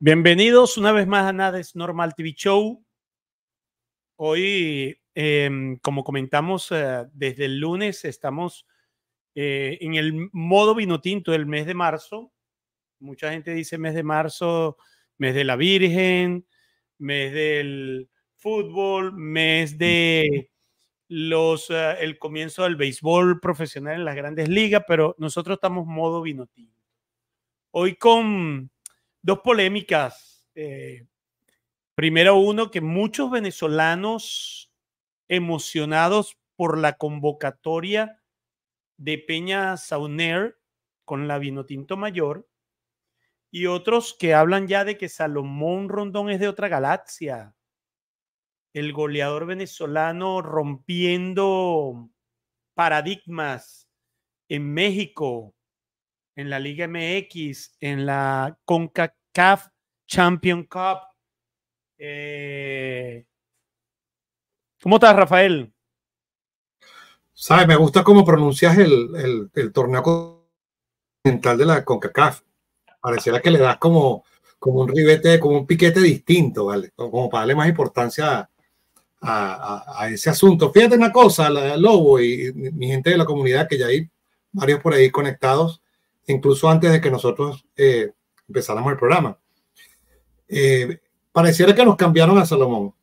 Bienvenidos una vez más a Nada es Normal TV Show. Hoy, como comentamos desde el lunes, estamos en el modo Vinotinto del mes de marzo. Mucha gente dice mes de marzo, mes de la Virgen, mes del fútbol, mes de el comienzo del béisbol profesional en las grandes ligas, pero nosotros estamos modo Vinotinto. Hoy con dos polémicas. Primero, uno que muchos venezolanos emocionados por la convocatoria de Peña Zauner con la Vinotinto Mayor, y otros que hablan ya de que Salomón Rondón es de otra galaxia. El goleador venezolano rompiendo paradigmas en México, en la Liga MX, en la CONCACAF Champions Cup. ¿Cómo estás, Rafael? Sabes, me gusta cómo pronuncias el torneo continental de la CONCACAF. Pareciera que le das como un ribete, como un piquete distinto, ¿vale? Como para darle más importancia a ese asunto. Fíjate una cosa, Lobo y mi gente de la comunidad, que ya hay varios por ahí conectados, incluso antes de que nosotros empezáramos el programa. Pareciera que nos cambiaron a Salomón.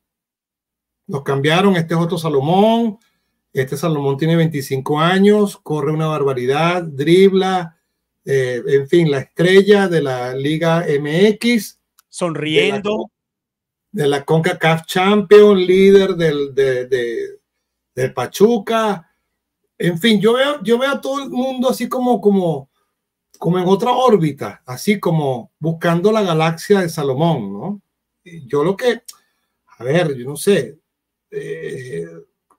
Nos cambiaron, este es otro Salomón. Este Salomón tiene 25 años, corre una barbaridad, dribla, en fin, la estrella de la Liga MX. Sonriendo. De la CONCACAF Champions, líder del Pachuca. En fin, yo veo a todo el mundo así como en otra órbita, así como buscando la galaxia de Salomón, ¿no? Yo lo que, a ver, yo no sé,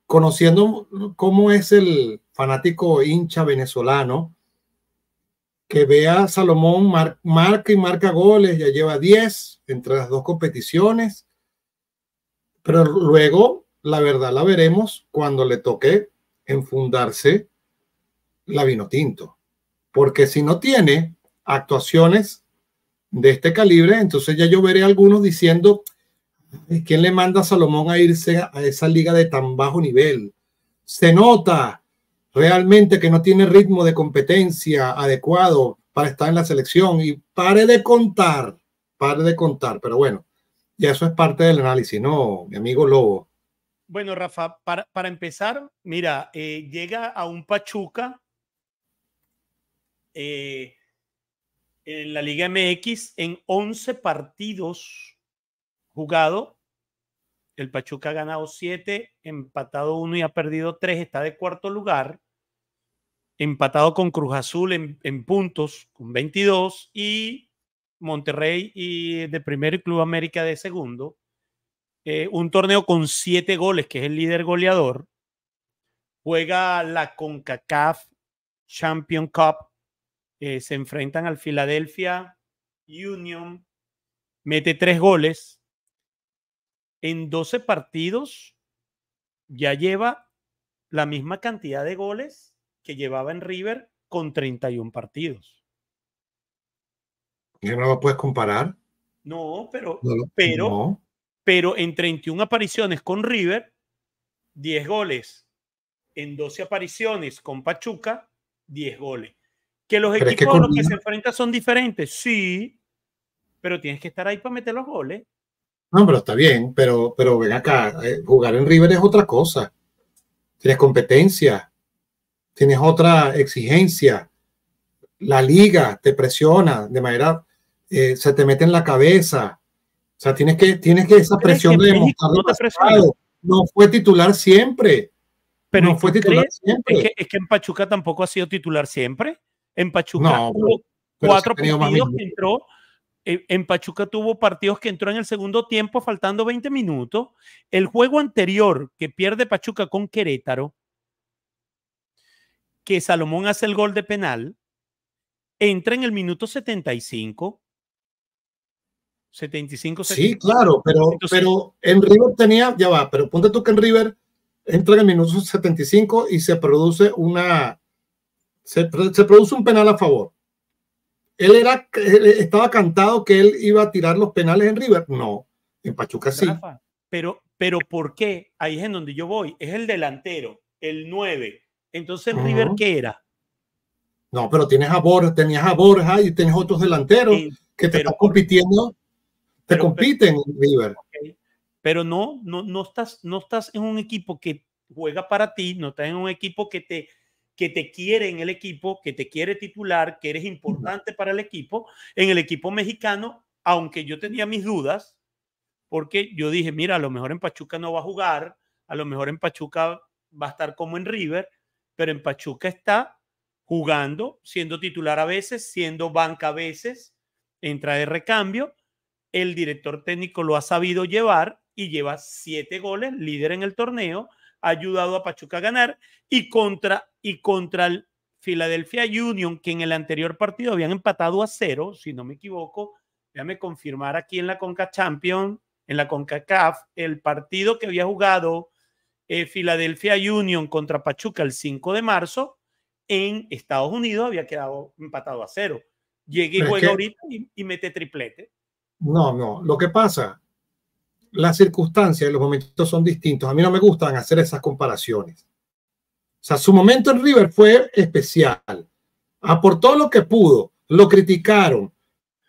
conociendo cómo es el fanático hincha venezolano, que vea a Salomón marca goles, ya lleva 10 entre las dos competiciones, pero luego, la verdad, la veremos cuando le toque enfundarse la Vinotinto. Porque si no tiene actuaciones de este calibre, entonces ya yo veré algunos diciendo ¿quién le manda a Salomón a irse a esa liga de tan bajo nivel? Se nota realmente que no tiene ritmo de competencia adecuado para estar en la selección, y pare de contar, pero bueno, ya eso es parte del análisis, ¿no, mi amigo Lobo? Bueno, Rafa, para empezar, mira, llega a un Pachuca en la Liga MX, en 11 partidos jugado, el Pachuca ha ganado 7, empatado 1 y ha perdido 3, está de cuarto lugar, empatado con Cruz Azul en puntos, con 22, y Monterrey y de primero y Club América de segundo. Un torneo con 7 goles, que es el líder goleador. Juega la CONCACAF Champions Cup. Se enfrentan al Philadelphia Union, mete 3 goles. En 12 partidos ya lleva la misma cantidad de goles que llevaba en River con 31 partidos. ¿No lo puedes comparar? No, pero en 31 apariciones con River, 10 goles. En 12 apariciones con Pachuca, 10 goles. Que los equipos a los que se enfrentan son diferentes, sí, pero tienes que estar ahí para meter los goles. No, pero está bien, pero ven acá, jugar en River es otra cosa. Tienes competencia, tienes otra exigencia, la liga te presiona de manera, se te mete en la cabeza, o sea, tienes que esa presión de demostrar resultados. No fue titular siempre, pero no fue titular siempre. Es que en Pachuca tampoco ha sido titular siempre. En Pachuca tuvo 4 partidos que entró. En Pachuca tuvo partidos que entró en el segundo tiempo faltando 20 minutos. El juego anterior que pierde Pachuca con Querétaro, que Salomón hace el gol de penal, entra en el minuto 75. 75, 75. Sí, claro, pero en River tenía, ya va, pero ponte tú que en River entra en el minuto 75 y se produce un penal a favor. ¿Él era, estaba cantado que él iba a tirar los penales en River? No, en Pachuca sí. Rafa, pero ¿por qué? Ahí es en donde yo voy. Es el delantero, el 9. Entonces, ¿River qué era? No, pero tenías a Borja y tenías otros delanteros que te están compitiendo. Te compiten en River. Okay. Pero no estás en un equipo que juega para ti, no estás en un equipo que te quiere en el equipo, que te quiere titular, que eres importante para el equipo. En el equipo mexicano, aunque yo tenía mis dudas, porque yo dije, mira, a lo mejor en Pachuca no va a jugar, a lo mejor en Pachuca va a estar como en River, pero en Pachuca está jugando, siendo titular a veces, siendo banca a veces, entra de recambio. El director técnico lo ha sabido llevar y lleva 7 goles, líder en el torneo, ha ayudado a Pachuca a ganar, y contra el Philadelphia Union, que en el anterior partido habían empatado a 0, si no me equivoco, déjame confirmar aquí en la CONCACAF Champions, en la CONCACAF, el partido que había jugado Philadelphia Union contra Pachuca el 5 de marzo, en Estados Unidos había quedado empatado a 0. Llegué y juega ahorita y mete triplete. No, lo que pasa, las circunstancias y los momentos son distintos. A mí no me gustan hacer esas comparaciones. O sea, su momento en River fue especial. Aportó lo que pudo, lo criticaron,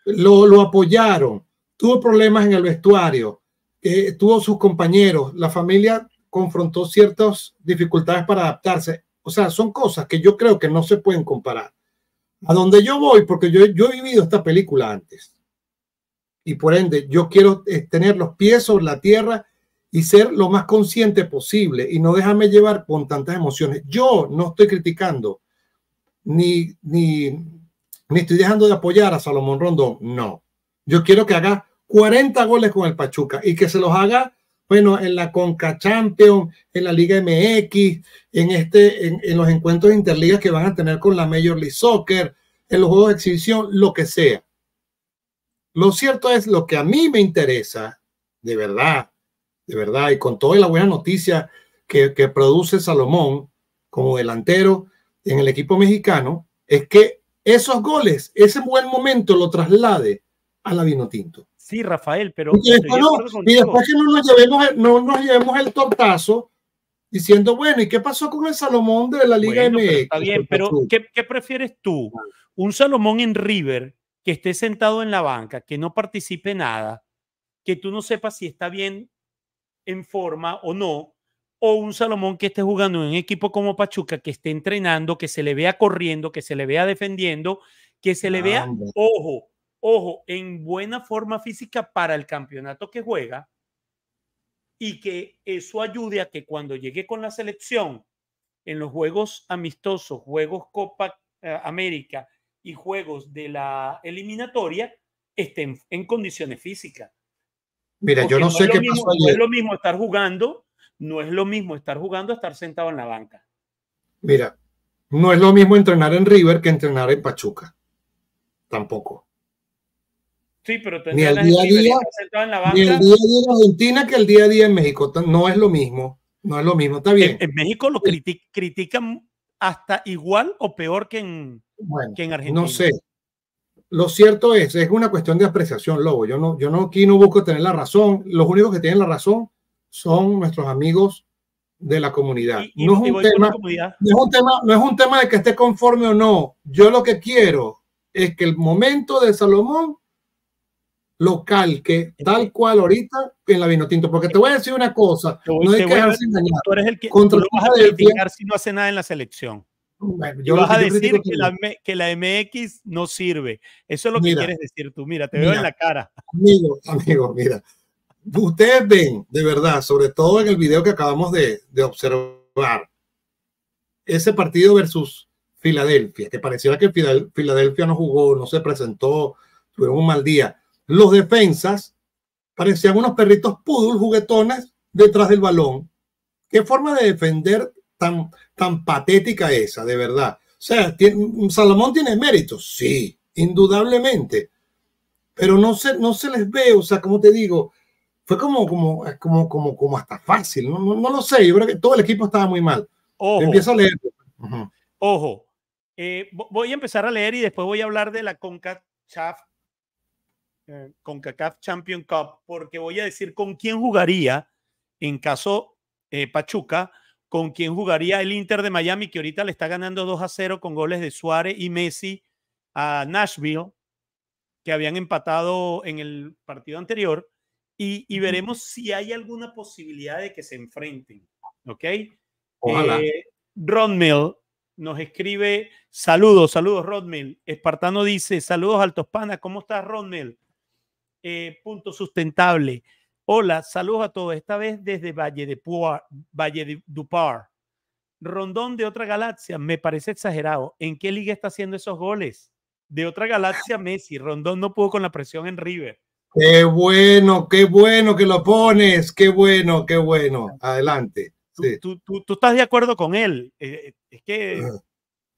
lo apoyaron, tuvo problemas en el vestuario, tuvo sus compañeros, la familia confrontó ciertas dificultades para adaptarse. O sea, son cosas que yo creo que no se pueden comparar. A donde yo voy, porque yo he vivido esta película antes. Y por ende, yo quiero tener los pies sobre la tierra y ser lo más consciente posible y no dejarme llevar con tantas emociones. Yo no estoy criticando ni estoy dejando de apoyar a Salomón Rondón. No, yo quiero que haga 40 goles con el Pachuca y que se los haga, bueno, en la CONCACAF Champions, en la Liga MX, en los encuentros interligas que van a tener con la Major League Soccer, en los juegos de exhibición, lo que sea. Lo cierto es, lo que a mí me interesa, de verdad, y con toda la buena noticia que produce Salomón como delantero en el equipo mexicano, es que esos goles, ese buen momento lo traslade a la Vinotinto. Sí, Rafael, pero... Y después que no nos llevemos el tortazo diciendo, bueno, ¿y qué pasó con el Salomón de la Liga MX? Está bien, pero ¿qué prefieres tú? ¿Un Salomón en River que esté sentado en la banca, que no participe nada, que tú no sepas si está bien en forma o no, o un Salomón que esté jugando en un equipo como Pachuca, que esté entrenando, que se le vea corriendo, que se le vea defendiendo, que se le vea, ojo, en buena forma física para el campeonato que juega, y que eso ayude a que cuando llegue con la selección, en los juegos amistosos, juegos Copa América, y juegos de la eliminatoria estén en condiciones físicas. Mira, porque yo no sé qué pasó ayer. No es lo mismo estar jugando, a estar sentado en la banca. Mira, no es lo mismo entrenar en River que entrenar en Pachuca. Tampoco. Sí, pero ni el día a día en la banca, ni el día a día en Argentina que el día a día en México. No es lo mismo. No es lo mismo, está bien. En México lo critican hasta igual o peor que en... Bueno, que en Argentina. No sé. Lo cierto es una cuestión de apreciación, Lobo. Aquí no busco tener la razón. Los únicos que tienen la razón son nuestros amigos de la comunidad. No es un tema de que esté conforme o no. Yo lo que quiero es que el momento de Salomón lo calque tal cual ahorita en la Vinotinto. Porque te voy a decir una cosa. No hay que dejarse engañar. Tú eres el que no vas a criticar si no hace nada en la selección. Bueno, vas a decir que la MX no sirve. Eso es lo que quieres decir tú. Mira, te veo en la cara. Amigo, mira. Ustedes ven, de verdad, sobre todo en el video que acabamos de observar, ese partido versus Filadelfia, que pareciera que Filadelfia no jugó, no se presentó, tuvieron un mal día. Los defensas parecían unos perritos pudul, juguetones, detrás del balón. ¿Qué forma de defender tan patética esa, de verdad? O sea, Salomón tiene méritos, sí, indudablemente, pero no se les ve, o sea, como te digo, fue como hasta fácil, no lo sé, yo creo que todo el equipo estaba muy mal. Ojo, empiezo a leer. Ojo, Voy a empezar a leer y después voy a hablar de la CONCACAF Champions Cup, porque voy a decir con quién jugaría, en caso Pachuca, con quién jugaría el Inter de Miami, que ahorita le está ganando 2-0 con goles de Suárez y Messi a Nashville, que habían empatado en el partido anterior, y veremos si hay alguna posibilidad de que se enfrenten. ¿Ok? Ojalá. Rodmill nos escribe, saludos Rodmill. Espartano dice, saludos Altos Panas, ¿cómo estás Rodmill? Punto sustentable. Hola, saludos a todos, esta vez desde Valle de Dupar. Rondón de otra galaxia, me parece exagerado. ¿En qué liga está haciendo esos goles? De otra galaxia Messi, Rondón no pudo con la presión en River. Qué bueno que lo pones, qué bueno, adelante. Sí. Tú estás de acuerdo con él. Es que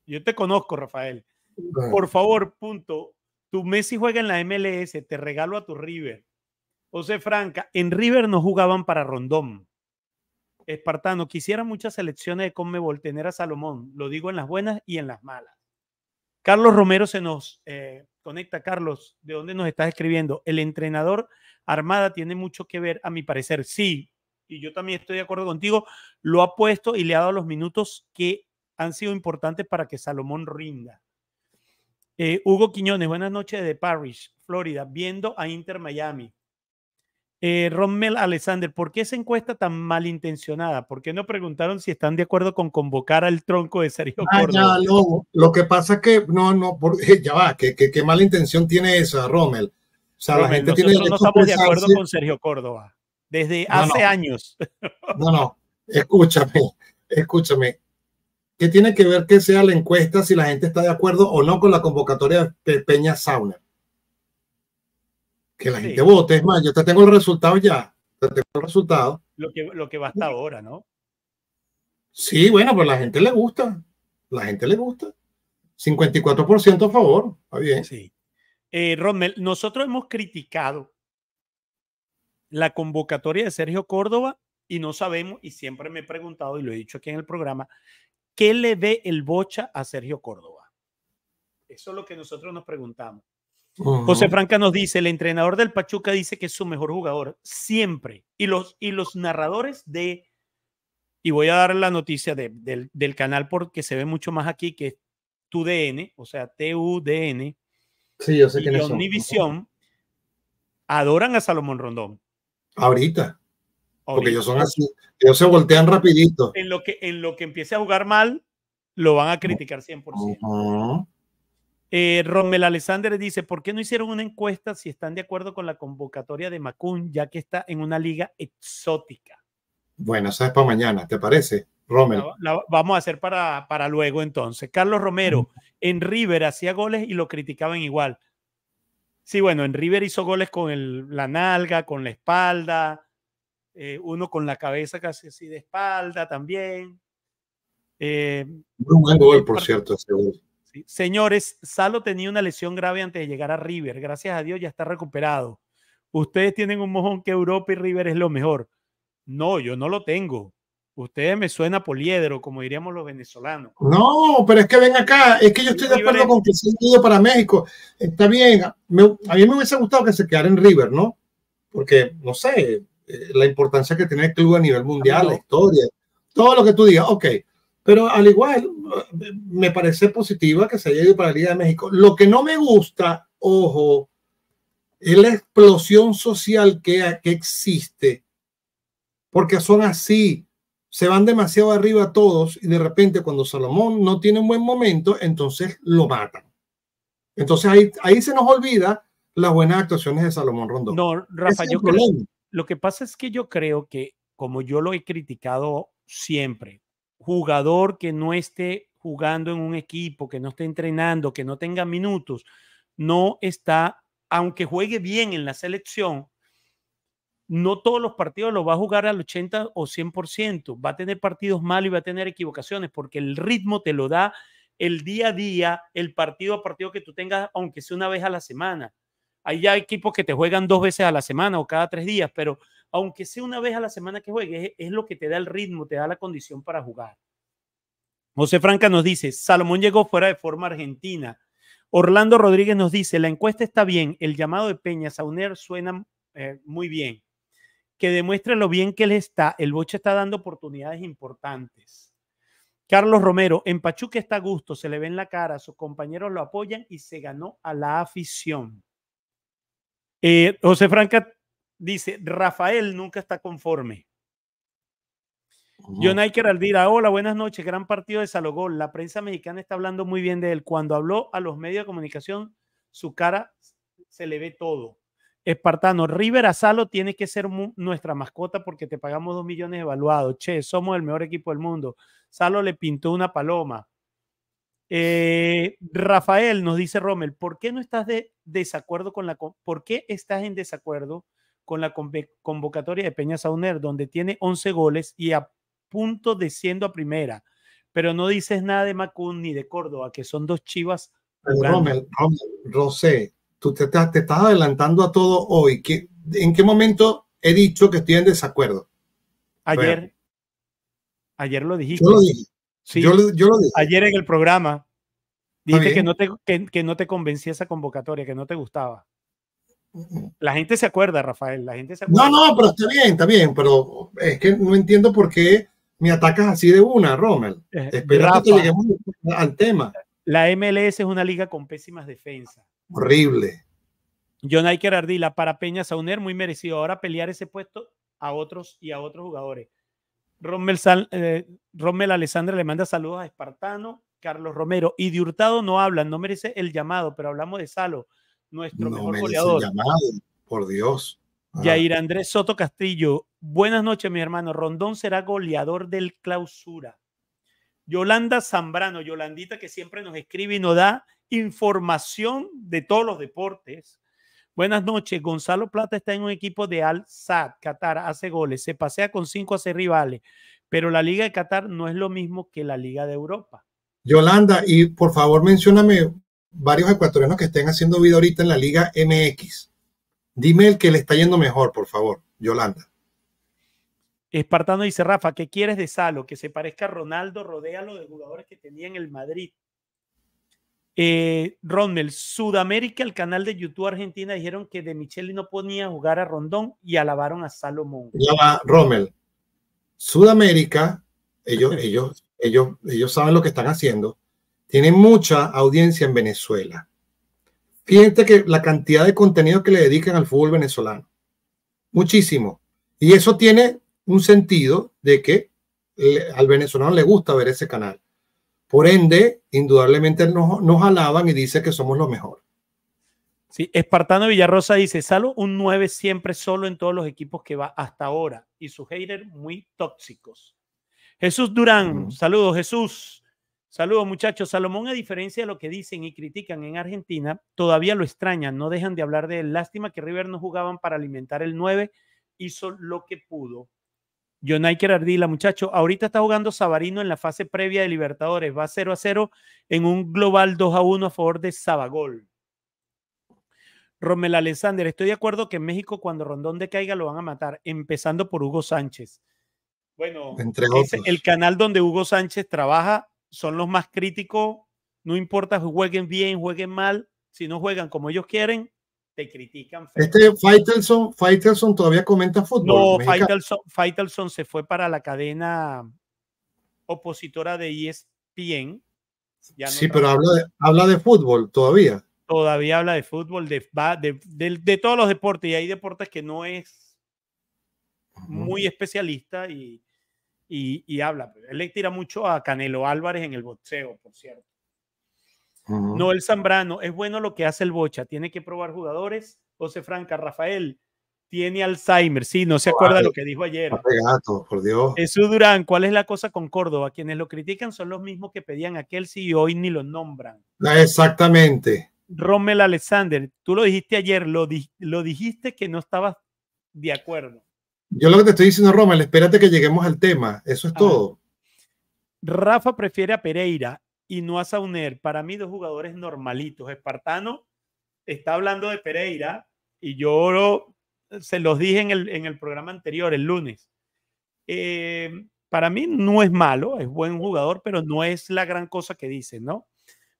yo te conozco, Rafael. Por favor, punto. Tu Messi juega en la MLS, te regalo a tu River. José Franca, en River no jugaban para Rondón. Espartano, quisiera muchas selecciones de CONMEBOL tener a Salomón. Lo digo en las buenas y en las malas. Carlos Romero se nos conecta. Carlos, ¿de dónde nos estás escribiendo? El entrenador Armada tiene mucho que ver, a mi parecer. Sí. Y yo también estoy de acuerdo contigo, lo ha puesto y le ha dado los minutos que han sido importantes para que Salomón rinda. Hugo Quiñones, buenas noches de Parrish, Florida, viendo a Inter Miami. Rommel Alexander, ¿por qué esa encuesta tan malintencionada? ¿Por qué no preguntaron si están de acuerdo con convocar al tronco de Sergio Córdoba? Lo que pasa es que, ya va, ¿qué mala intención tiene esa, Rommel? O sea, Rommel, la gente tiene derecho a expresarse. Nosotros no estamos de acuerdo con Sergio Córdoba. Desde hace años. Escúchame. ¿Qué tiene que ver que sea la encuesta si la gente está de acuerdo o no con la convocatoria de Peña Zauner? Que la gente vote. Es más, yo te tengo el resultado ya. Te tengo el resultado. Lo que va hasta ahora, ¿no? Sí, bueno, pues la gente le gusta. 54% a favor. Está bien. Sí. Rommel, nosotros hemos criticado la convocatoria de Sergio Córdoba y no sabemos, y siempre me he preguntado y lo he dicho aquí en el programa, ¿qué le ve el Bocha a Sergio Córdoba? Eso es lo que nosotros nos preguntamos. José Franca nos dice, el entrenador del Pachuca dice que es su mejor jugador, siempre, y los narradores de, y voy a dar la noticia del canal porque se ve mucho más aquí, que es TUDN, o sea TUDN, sí, yo sé que Omnivisión, adoran a Salomón Rondón. Ahorita. Porque ellos son así, ellos se voltean rapidito. En lo que empiece a jugar mal, lo van a criticar 100%. Rommel Alexander dice, ¿por qué no hicieron una encuesta si están de acuerdo con la convocatoria de Macún, ya que está en una liga exótica? Bueno, esa es para mañana, ¿te parece, Rommel? La vamos a hacer para luego entonces. Carlos Romero, en River hacía goles y lo criticaban igual. Sí, bueno, en River hizo goles con la nalga, con la espalda, uno con la cabeza casi así de espalda también. Un buen gol, por cierto. Sí. Señores, Salo tenía una lesión grave antes de llegar a River. Gracias a Dios ya está recuperado. Ustedes tienen un mojón que Europa y River es lo mejor. No, yo no lo tengo. Ustedes me suena poliedro, como diríamos los venezolanos. No, pero es que ven acá, es que yo estoy de acuerdo con que se han ido para México. Está bien, a mí me hubiese gustado que se quedara en River, ¿no? Porque, no sé, la importancia que tiene el club a nivel mundial, la historia, todo lo que tú digas, ok. Pero al igual, me parece positiva que se haya ido para la Liga de México. Lo que no me gusta, ojo, es la explosión social que existe. Porque son así. Se van demasiado arriba todos y de repente cuando Salomón no tiene un buen momento, entonces lo matan. Entonces ahí se nos olvida las buenas actuaciones de Salomón Rondón. No, Rafa, yo creo, lo que pasa es que yo creo que, como yo lo he criticado siempre, jugador que no esté jugando en un equipo, que no esté entrenando, que no tenga minutos, no está, aunque juegue bien en la selección, no todos los partidos los va a jugar al 80 o 100%. Va a tener partidos malos y va a tener equivocaciones porque el ritmo te lo da el día a día, el partido a partido que tú tengas, aunque sea una vez a la semana. Hay ya equipos que te juegan 2 veces a la semana o cada 3 días, pero aunque sea una vez a la semana que juegues, es lo que te da el ritmo, te da la condición para jugar. José Franca nos dice, Salomón llegó fuera de forma argentina. Orlando Rodríguez nos dice, la encuesta está bien, el llamado de Peña Zauner suena muy bien. Que demuestre lo bien que él está, el Bocha está dando oportunidades importantes. Carlos Romero, en Pachuca está a gusto, se le ve en la cara, sus compañeros lo apoyan y se ganó a la afición. José Franca dice, Rafael nunca está conforme. Jonaiker Aldira, hola, buenas noches, gran partido de Salogol, la prensa mexicana está hablando muy bien de él, cuando habló a los medios de comunicación, su cara se le ve todo. Espartano, River a Salo tiene que ser nuestra mascota porque te pagamos 2 millones evaluados, che, somos el mejor equipo del mundo. Salo le pintó una paloma. Rafael nos dice, Rommel, ¿por qué no estás de desacuerdo con la, por qué estás en desacuerdo con la convocatoria de Peña Zauner, donde tiene 11 goles y a punto de siendo a primera, pero no dices nada de Macún ni de Córdoba, que son dos Chivas? Rommel, Rosé, tú te estás adelantando a todo hoy. ¿En qué momento he dicho que estoy en desacuerdo? Ayer. Bueno. Ayer lo dijiste. Yo lo dije. Sí. Yo lo dije. Ayer en el programa dijiste que no te convencía esa convocatoria, que no te gustaba. La gente se acuerda, Rafael. La gente se acuerda. No, no, pero está bien, pero es que no entiendo por qué me atacas así de una, Rommel. Espera que lleguemos al tema. La MLS es una liga con pésimas defensas. Horrible. John Iker Ardila, para Peña Zauner, muy merecido. Ahora pelear ese puesto a otros y a otros jugadores. Rommel Alessandra le manda saludos a Espartano, Carlos Romero. Y de Hurtado no hablan, no merece el llamado, pero hablamos de Salo, nuestro mejor goleador. Llamado, por Dios. Ah. Yair Andrés Soto Castillo, buenas noches, mi hermano. Rondón será goleador del clausura. Yolanda Zambrano, Yolandita, que siempre nos escribe y nos da información de todos los deportes. Buenas noches, Gonzalo Plata está en un equipo de Al Sadd, Qatar, hace goles, se pasea con 5, hace rivales, pero la Liga de Qatar no es lo mismo que la Liga de Europa. Yolanda, y por favor mencióname varios ecuatorianos que estén haciendo vida ahorita en la Liga MX. Dime el que le está yendo mejor, por favor, Yolanda. Espartano dice, Rafa, ¿qué quieres de Salo? Que se parezca a Ronaldo, rodéalo de jugadores que tenía en el Madrid. Rommel, Sudamérica, el canal de YouTube Argentina, dijeron que De Micheli no ponía a jugar a Rondón y alabaron a Salomón. Rommel, Sudamérica, ellos saben lo que están haciendo. Tienen mucha audiencia en Venezuela. Fíjense que la cantidad de contenido que le dedican al fútbol venezolano. Muchísimo. Y eso tiene un sentido de que al venezolano le gusta ver ese canal. Por ende, indudablemente nos alaban y dice que somos lo mejor. Sí, Espartano Villarrosa dice, Salo un 9 siempre solo en todos los equipos que va hasta ahora y sus haters muy tóxicos. Jesús Durán, saludos Jesús. Saludos muchachos. Salomón, a diferencia de lo que dicen y critican en Argentina, todavía lo extrañan, no dejan de hablar de él. Lástima que River no jugaban para alimentar el 9, hizo lo que pudo. Jonaiker Ardila, muchacho, ahorita está jugando Sabarino en la fase previa de Libertadores, va 0-0 en un global 2-1 a favor de Sabagol. Rommel Alexander, estoy de acuerdo que en México cuando Rondón decaiga lo van a matar, empezando por Hugo Sánchez. Bueno, el canal donde Hugo Sánchez trabaja son los más críticos, no importa jueguen bien, jueguen mal, si no juegan como ellos quieren, te critican. Faitelson todavía comenta fútbol. No, Faitelson se fue para la cadena opositora de ESPN. Ya no sí, pero habla de fútbol todavía. Todavía habla de fútbol, de todos los deportes, y hay deportes que no es muy especialista y habla. Él le tira mucho a Canelo Álvarez en el boxeo, por cierto. Noel Zambrano, es bueno lo que hace el Bocha, tiene que probar jugadores. José Franca, Rafael tiene Alzheimer, sí, no se acuerda lo que dijo ayer. Gato, por Dios. Jesús Durán, ¿cuál es la cosa con Córdoba? Quienes lo critican son los mismos que pedían a Kelsey y hoy ni lo nombran. Exactamente. Rommel Alexander, tú lo dijiste ayer, lo dijiste que no estabas de acuerdo. Yo lo que te estoy diciendo, Rommel, espérate que lleguemos al tema, eso es todo. Rafa prefiere a Pereira y no a Zauner, para mí dos jugadores normalitos. Espartano está hablando de Pereira y yo se los dije en el programa anterior, el lunes. Para mí no es malo, es buen jugador, pero no es la gran cosa que dicen, ¿no?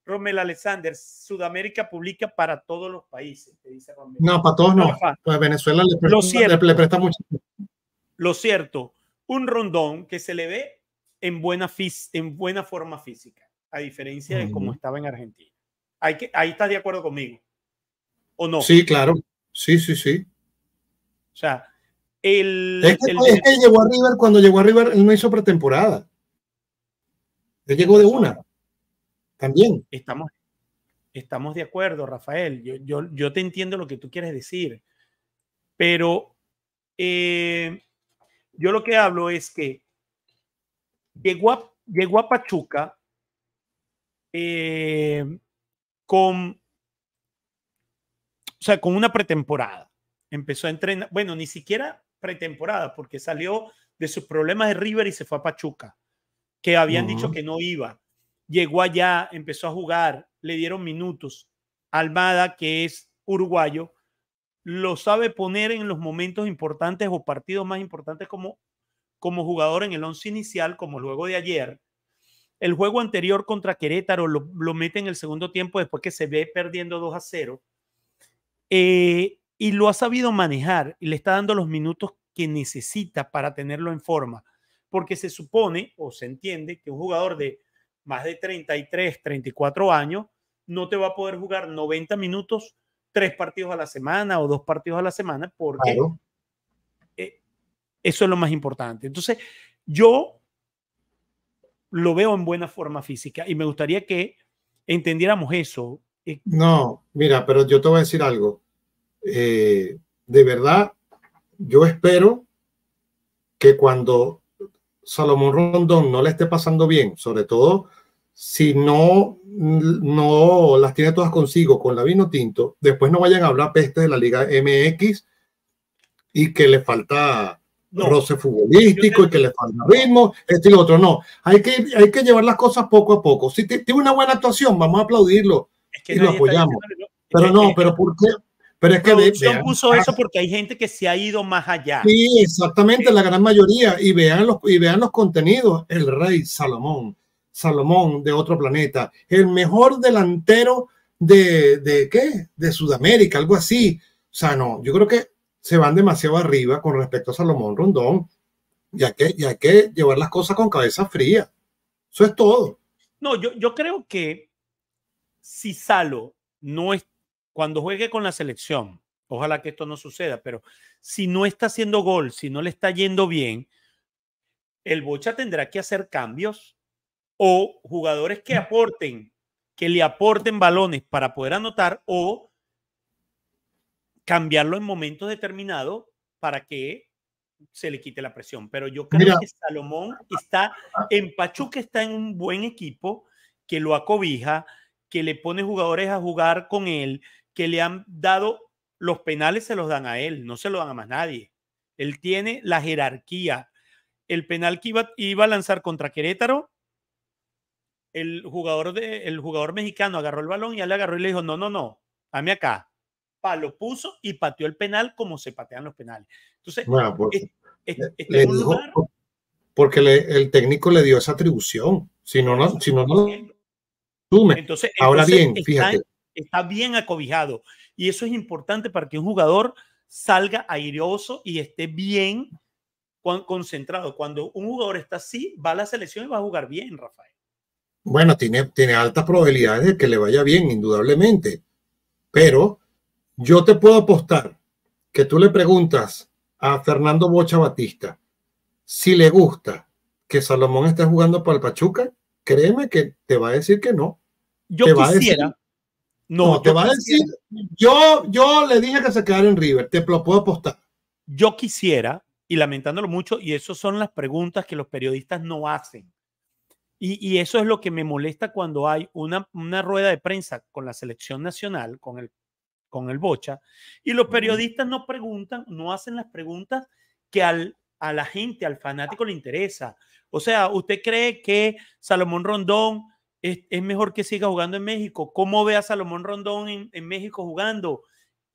Romel Alexander, Sudamérica publica para todos los países, te dice Romel. No, para todos no. Pues Venezuela le presta mucho. Lo cierto, un Rondón que se le ve en buena forma física, a diferencia de cómo estaba en Argentina. Ahí estás de acuerdo conmigo, ¿o no? Sí, claro. Sí, sí, sí. O sea, es que llegó a River, cuando llegó a River, él no hizo pretemporada. Él llegó de una. También. Estamos de acuerdo, Rafael. Yo te entiendo lo que tú quieres decir, pero yo lo que hablo es que llegó a Pachuca con una pretemporada. Empezó a entrenar, bueno, ni siquiera pretemporada, porque salió de sus problemas de River y se fue a Pachuca, que habían dicho que no iba. Llegó allá, empezó a jugar, le dieron minutos. Almada, que es uruguayo, lo sabe poner en los momentos importantes o partidos más importantes como jugador en el once inicial, como luego de ayer. El juego anterior contra Querétaro lo mete en el segundo tiempo después que se ve perdiendo 2-0. Y lo ha sabido manejar y le está dando los minutos que necesita para tenerlo en forma. Porque se supone o se entiende que un jugador de más de 33, 34 años, no te va a poder jugar 90 minutos, 3 partidos a la semana o 2 partidos a la semana, porque claro, eso es lo más importante. Entonces, yo lo veo en buena forma física y me gustaría que entendiéramos eso. No, mira, pero yo te voy a decir algo. De verdad, yo espero que cuando Salomón Rondón no le esté pasando bien, sobre todo si no las tiene todas consigo con la Vinotinto, después no vayan a hablar peste de la Liga MX y que le falta roce futbolístico y que le falta ritmo, esto y lo otro. No, hay que llevar las cosas poco a poco. Si tiene una buena actuación, vamos a aplaudirlo y lo apoyamos. Pero no, pero ¿por qué? Pero es que producción puso eso porque hay gente que se ha ido más allá. Sí, exactamente, la gran mayoría. Y vean los contenidos. El rey Salomón de otro planeta, el mejor delantero de Sudamérica, algo así. O sea, no, yo creo que se van demasiado arriba con respecto a Salomón Rondón. Y hay que llevar las cosas con cabeza fría. Eso es todo. No, yo creo que si Salo no es, cuando juegue con la selección, ojalá que esto no suceda, pero si no está haciendo gol, si no le está yendo bien, el Bocha tendrá que hacer cambios o jugadores que aporten, que le aporten balones para poder anotar o cambiarlo en momentos determinados para que se le quite la presión. Pero yo creo que Salomón está en Pachuca, está en un buen equipo que lo acobija, que le pone jugadores a jugar con él, que le han dado los penales, se los dan a él, no se los dan a más nadie. Él tiene la jerarquía. El penal que iba a lanzar contra Querétaro, el jugador mexicano agarró el balón y él le agarró y le dijo, no, dame acá. Lo puso y pateó el penal como se patean los penales. Entonces, bueno, el técnico le dio esa atribución. Si no, entonces, ahora bien, fíjate. Está bien acobijado y eso es importante para que un jugador salga airoso y esté bien concentrado. Cuando un jugador está así, va a la selección y va a jugar bien, Rafael. Bueno, tiene altas probabilidades de que le vaya bien, indudablemente, pero yo te puedo apostar que tú le preguntas a Fernando Bocha Batista si le gusta que Salomón esté jugando para el Pachuca, créeme que te va a decir que no. Yo quisiera. No, te va a decir, yo le dije que se quedara en River, te lo puedo apostar. Yo quisiera, y lamentándolo mucho, y eso son las preguntas que los periodistas no hacen. Y eso es lo que me molesta cuando hay una rueda de prensa con la selección nacional, con el Bocha, y los periodistas no preguntan, no hacen las preguntas que a la gente, al fanático le interesa. O sea, ¿usted cree que Salomón Rondón es mejor que siga jugando en México? ¿Cómo ve a Salomón Rondón en México jugando?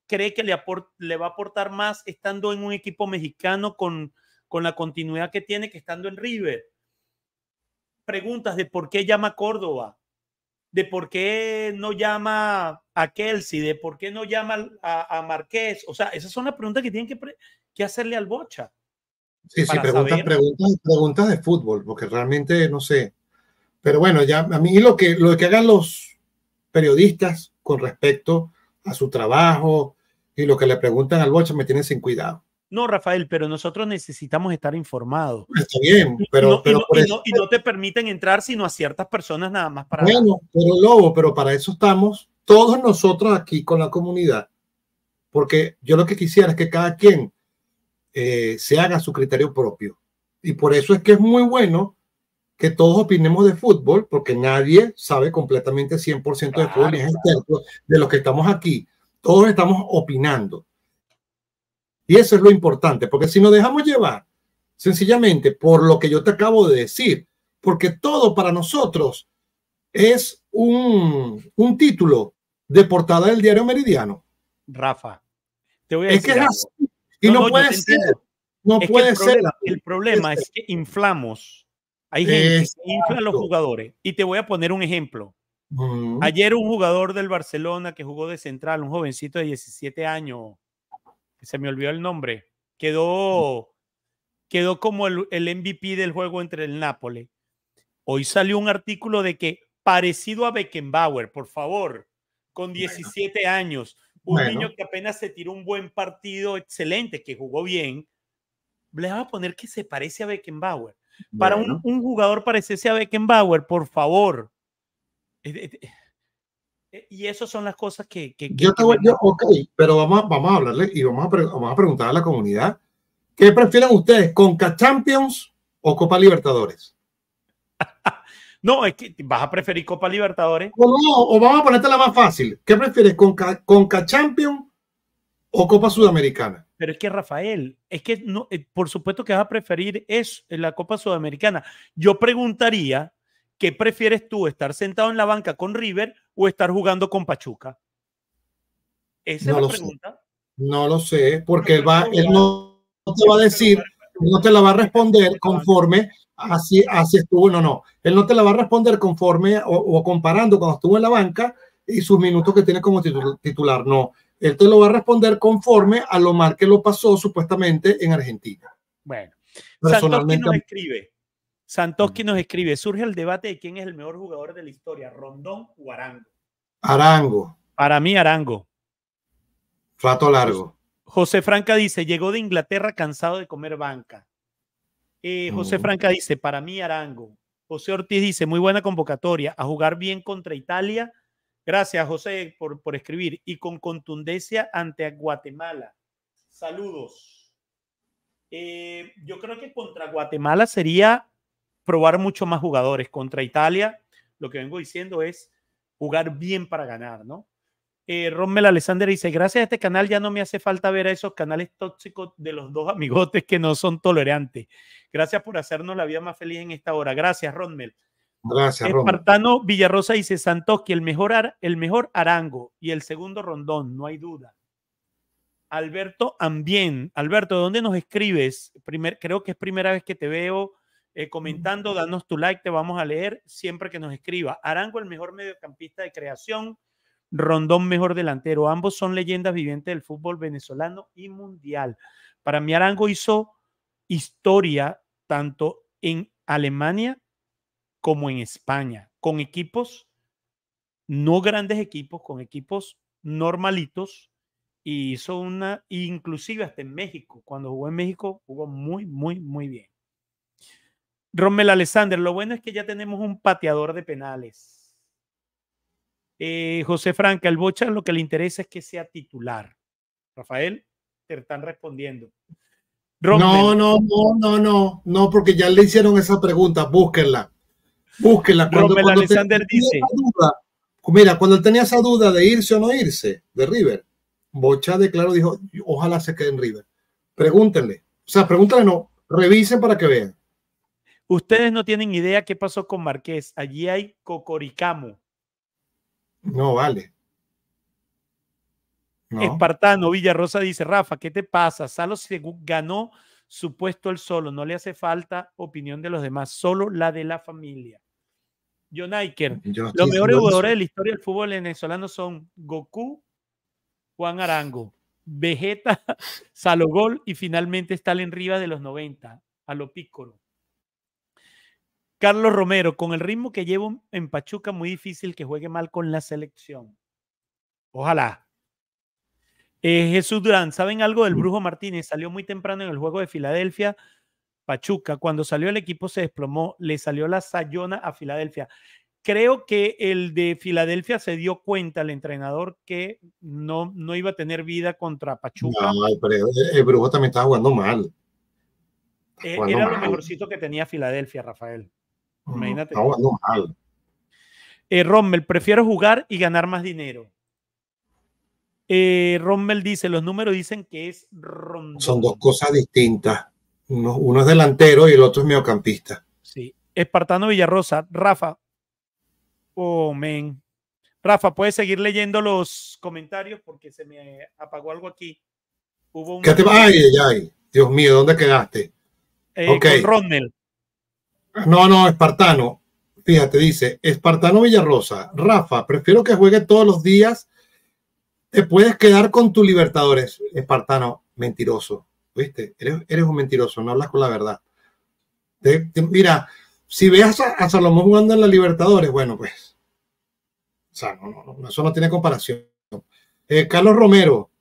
¿Cree que le va a aportar más estando en un equipo mexicano con con la continuidad que tiene que estando en River. Preguntas de por qué llama a Córdoba, de por qué no llama a Kelsey, de por qué no llama a Márquez. O sea, esas son las preguntas que tienen que hacerle al Bocha. Sí, sí, preguntas de fútbol, porque realmente no sé. Pero bueno, ya a mí lo que hagan los periodistas con respecto a su trabajo y lo que le preguntan al Bocha me tienen sin cuidado. No, Rafael, pero nosotros necesitamos estar informados. Está bien, y no te permiten entrar sino a ciertas personas nada más para... Bueno, pero Lobo, pero para eso estamos todos nosotros aquí con la comunidad. Porque yo lo que quisiera es que cada quien se haga su criterio propio. Y por eso es que es muy bueno que todos opinemos de fútbol, porque nadie sabe completamente 100% de fútbol, es externo de los que estamos aquí. Todos estamos opinando. Y eso es lo importante, porque si nos dejamos llevar sencillamente por lo que yo te acabo de decir, porque todo para nosotros es un título de portada del diario Meridiano. Rafa, te voy a decir. Es que es así. Y no puede ser. No puede ser. El problema es que inflamos. Hay gente que infla a los jugadores. Y te voy a poner un ejemplo. Ayer un jugador del Barcelona que jugó de central, un jovencito de 17 años, se me olvidó el nombre, quedó como el MVP del juego entre el Nápoles. Hoy salió un artículo de que parecido a Beckenbauer, por favor, con 17 años, un niño que apenas se tiró un buen partido, excelente, que jugó bien, le va a poner que se parece a Beckenbauer. Bueno. Para un jugador parecerse a Beckenbauer, por favor. Y esas son las cosas que pero vamos a hablarle y vamos a preguntar a la comunidad. ¿Qué prefieren ustedes, CONCACAF Champions o Copa Libertadores? No, es que vas a preferir Copa Libertadores. O vamos a ponerte la más fácil. ¿Qué prefieres, CONCACAF Champions o Copa Sudamericana? Pero es que, Rafael, es que no, por supuesto que vas a preferir eso, la Copa Sudamericana. Yo preguntaría, ¿qué prefieres tú, estar sentado en la banca con River o estar jugando con Pachuca? Esa es la pregunta. No lo sé, porque él no te va a decir, no te la va a responder conforme así estuvo, no. Él no te la va a responder conforme o comparando cuando estuvo en la banca y sus minutos que tiene como titular, no. Él te lo va a responder conforme a lo mal que lo pasó supuestamente en Argentina. Bueno, personalmente nos escribe. Santoski nos escribe, surge el debate de quién es el mejor jugador de la historia, Rondón o Arango. Arango. Para mí, Arango. Rato largo. José Franca dice, llegó de Inglaterra cansado de comer banca. José Franca dice, para mí, Arango. José Ortiz dice, muy buena convocatoria, a jugar bien contra Italia. Gracias, José, por escribir. Y con contundencia ante Guatemala. Saludos. Yo creo que contra Guatemala sería probar mucho más jugadores. Contra Italia, lo que vengo diciendo es jugar bien para ganar, ¿no? Rommel Alexander dice, gracias a este canal ya no me hace falta ver a esos canales tóxicos de los dos amigotes que no son tolerantes. Gracias por hacernos la vida más feliz en esta hora. Gracias, Rommel. Gracias, Espartano Rommel. Villarrosa dice, Santoski, el mejor Arango y el segundo Rondón, no hay duda. Alberto Ambien. Alberto, ¿de dónde nos escribes? Creo que es primera vez que te veo comentando, danos tu like, te vamos a leer siempre que nos escriba. Arango, el mejor mediocampista de creación, Rondón, mejor delantero. Ambos son leyendas vivientes del fútbol venezolano y mundial. Para mí, Arango hizo historia tanto en Alemania como en España, con equipos, no grandes equipos, con equipos normalitos, y hizo inclusive hasta en México. Cuando jugó en México, jugó muy, muy, muy bien. Rommel Alexander, lo bueno es que ya tenemos un pateador de penales. José Franca, el Bocha lo que le interesa es que sea titular. Rafael, te están respondiendo. Rommel. No, porque ya le hicieron esa pregunta, búsquenla. Rommel Alexander dice, cuando él tenía esa duda de irse o no irse de River, Bocha declaró, dijo, ojalá se quede en River. Pregúntenle, revisen para que vean. Ustedes no tienen idea qué pasó con Márquez. Allí hay cocoricamo. No vale. No. Espartano Villarrosa dice, Rafa, ¿qué te pasa? Salo ganó su puesto él solo, no le hace falta opinión de los demás, solo la de la familia. John Iker, los mejores jugadores de la historia del fútbol venezolano son Goku, Juan Arango, Vegeta, Salogol y finalmente Stalin Rivas de los 90, a lo Pícoro. Carlos Romero, con el ritmo que llevo en Pachuca, muy difícil que juegue mal con la selección. Ojalá. Jesús Durán, ¿saben algo del Brujo Martínez? Salió muy temprano en el juego de Filadelfia, Pachuca. Cuando salió el equipo se desplomó, le salió la sayona a Filadelfia. Creo que el de Filadelfia se dio cuenta, el entrenador, que no iba a tener vida contra Pachuca. No, pero el Brujo también estaba jugando mal. Era lo mejorcito que tenía Filadelfia, Rafael. Imagínate. Estaba jugando mal. Rommel, prefiero jugar y ganar más dinero. Rommel dice, los números dicen que es Rondón. Son dos cosas distintas. Uno es delantero y el otro es mediocampista. Sí. Espartano Villarrosa, Rafa. Oh, men. Rafa, puedes seguir leyendo los comentarios porque se me apagó algo aquí. Hubo un... Ay, ay, Dios mío, ¿dónde quedaste? Okay. Con Rommel. No, Espartano. Fíjate, dice, Espartano Villarrosa, Rafa, prefiero que juegue todos los días. Te puedes quedar con tu Libertadores, Espartano, mentiroso, ¿viste? Eres un mentiroso, no hablas con la verdad. Mira, si ves a Salomón jugando en la Libertadores, bueno, pues, o sea, no, eso no tiene comparación. Carlos Romero,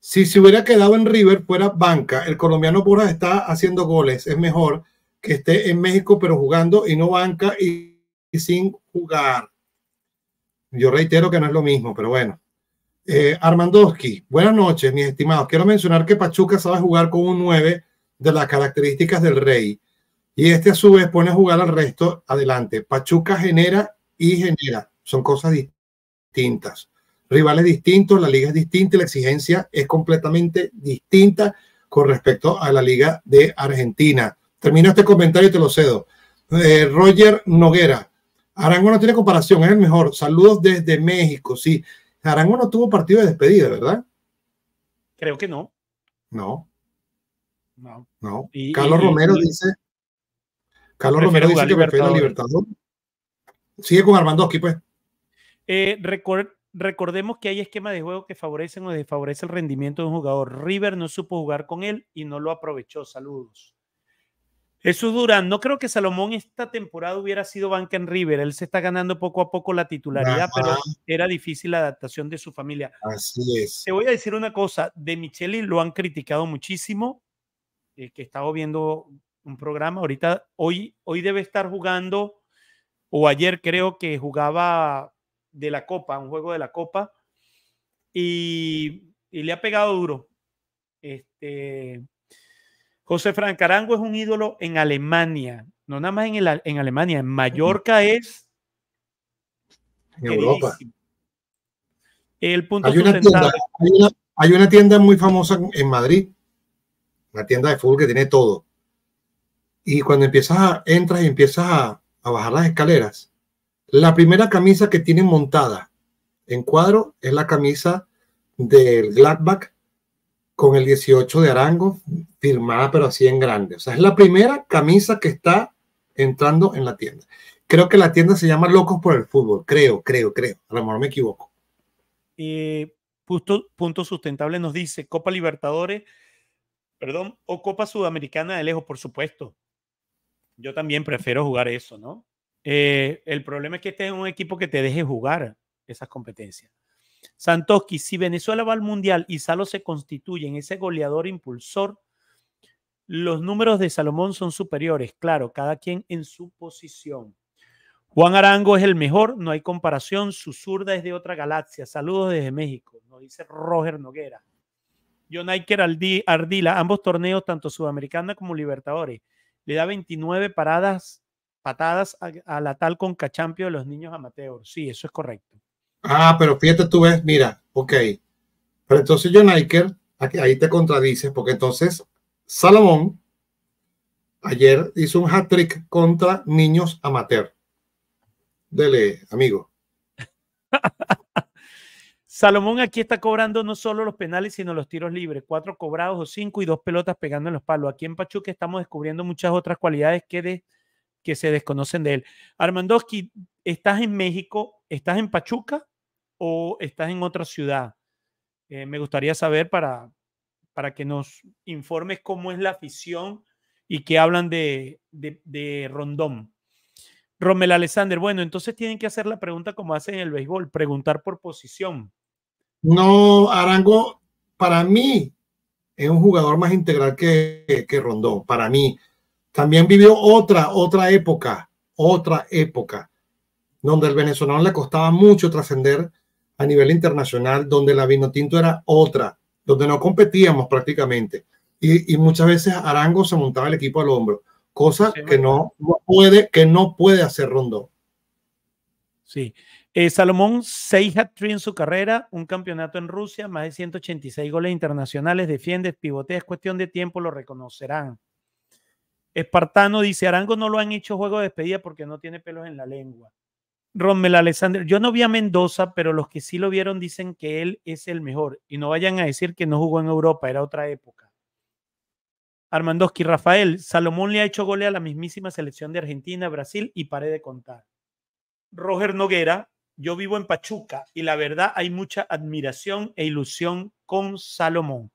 si se hubiera quedado en River, fuera banca, el colombiano Borja está haciendo goles, es mejor que esté en México, pero jugando y no banca y sin jugar. Yo reitero que no es lo mismo, pero bueno. Armandowski, buenas noches, mis estimados. Quiero mencionar que Pachuca sabe jugar con un 9 de las características del Rey y este a su vez pone a jugar al resto adelante. Pachuca genera y genera. Son cosas distintas. Rivales distintos, la liga es distinta y la exigencia es completamente distinta con respecto a la liga de Argentina. Termino este comentario y te lo cedo. Roger Noguera, Arango no tiene comparación, es el mejor. Saludos desde México, sí. Arango no tuvo partido de despedida, ¿verdad? Creo que no. No. Carlos Romero dice que prefiere a Libertadores. Sigue con Armandowski, pues. Recordemos que hay esquemas de juego que favorecen o desfavorecen el rendimiento de un jugador. River no supo jugar con él y no lo aprovechó. Saludos. Jesús Durán, no creo que Salomón esta temporada hubiera sido banca en River. Él se está ganando poco a poco la titularidad, pero era difícil la adaptación de su familia. Así es. Te voy a decir una cosa. De Micheli lo han criticado muchísimo, que estaba viendo un programa. Ahorita, hoy debe estar jugando, o ayer creo que jugaba de la Copa, un juego de la Copa, y le ha pegado duro. José Frank, Arango es un ídolo en Alemania, no nada más en Alemania, en Mallorca es en Europa. El punto hay una tienda muy famosa en Madrid, una tienda de fútbol que tiene todo. Y cuando entras y empiezas a bajar las escaleras, la primera camisa que tienen montada en cuadro es la camisa del Gladbach con el 18 de Arango, firmada pero así en grande. O sea, es la primera camisa que está entrando en la tienda. Creo que la tienda se llama Locos por el Fútbol. Creo. A lo mejor me equivoco. Punto Sustentable nos dice, Copa Libertadores, perdón, o Copa Sudamericana de lejos, por supuesto. Yo también prefiero jugar eso, ¿no? El problema es que este es un equipo que te deje jugar esas competencias. Santoski, si Venezuela va al Mundial y Salo se constituye en ese goleador impulsor, los números de Salomón son superiores, claro, cada quien en su posición. Juan Arango es el mejor, no hay comparación, su zurda es de otra galaxia. Saludos desde México, nos dice Roger Noguera. John Iker Ardila, ambos torneos, tanto Sudamericana como Libertadores, le da 29 patadas a la tal CONCACAF de los niños amateurs. Sí, eso es correcto. Pero fíjate, tú ves, mira, ok. Pero entonces, John Iker, ahí te contradices, porque entonces Salomón ayer hizo un hat-trick contra niños amateur. Dele, amigo. Salomón aquí está cobrando no solo los penales, sino los tiros libres. 4 cobrados o 5 y 2 pelotas pegando en los palos. Aquí en Pachuca estamos descubriendo muchas otras cualidades que se desconocen de él. Armandoski, ¿estás en México? ¿Estás en Pachuca o estás en otra ciudad? Me gustaría saber para que nos informes cómo es la afición y qué hablan de Rondón. Romel Alexander, bueno, entonces tienen que hacer la pregunta como hacen en el béisbol, preguntar por posición. No, Arango, para mí es un jugador más integral que Rondón, para mí. También vivió otra época, donde el venezolano le costaba mucho trascender a nivel internacional, donde la Vinotinto era otra, donde no competíamos prácticamente. Y muchas veces Arango se montaba el equipo al hombro, cosa que no puede hacer Rondón. Sí. Salomón, 6 hat-tricks en su carrera, un campeonato en Rusia, más de 186 goles internacionales, defiende, pivotea, es cuestión de tiempo, lo reconocerán. Espartano dice, Arango no lo han hecho juego de despedida porque no tiene pelos en la lengua. Rommel Alexander, yo no vi a Mendoza, pero los que sí lo vieron dicen que él es el mejor. Y no vayan a decir que no jugó en Europa, era otra época. Armandoski, Rafael, Salomón le ha hecho goles a la mismísima selección de Argentina, Brasil y paré de contar. Roger Noguera, yo vivo en Pachuca y la verdad hay mucha admiración e ilusión con Salomón.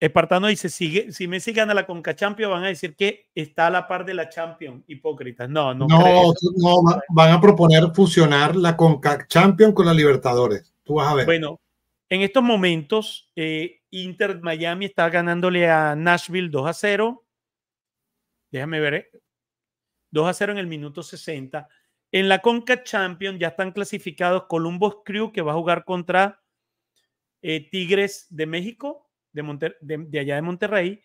Espartano dice, si Messi gana la CONCACAF Champions van a decir que está a la par de la Champions, hipócritas. No, van a proponer fusionar la CONCACAF Champions con la Libertadores, tú vas a ver. Bueno, en estos momentos Inter Miami está ganándole a Nashville 2-0, déjame ver, 2-0 en el minuto 60. En la CONCACAF Champions ya están clasificados Columbus Crew, que va a jugar contra Tigres de México, de allá de Monterrey.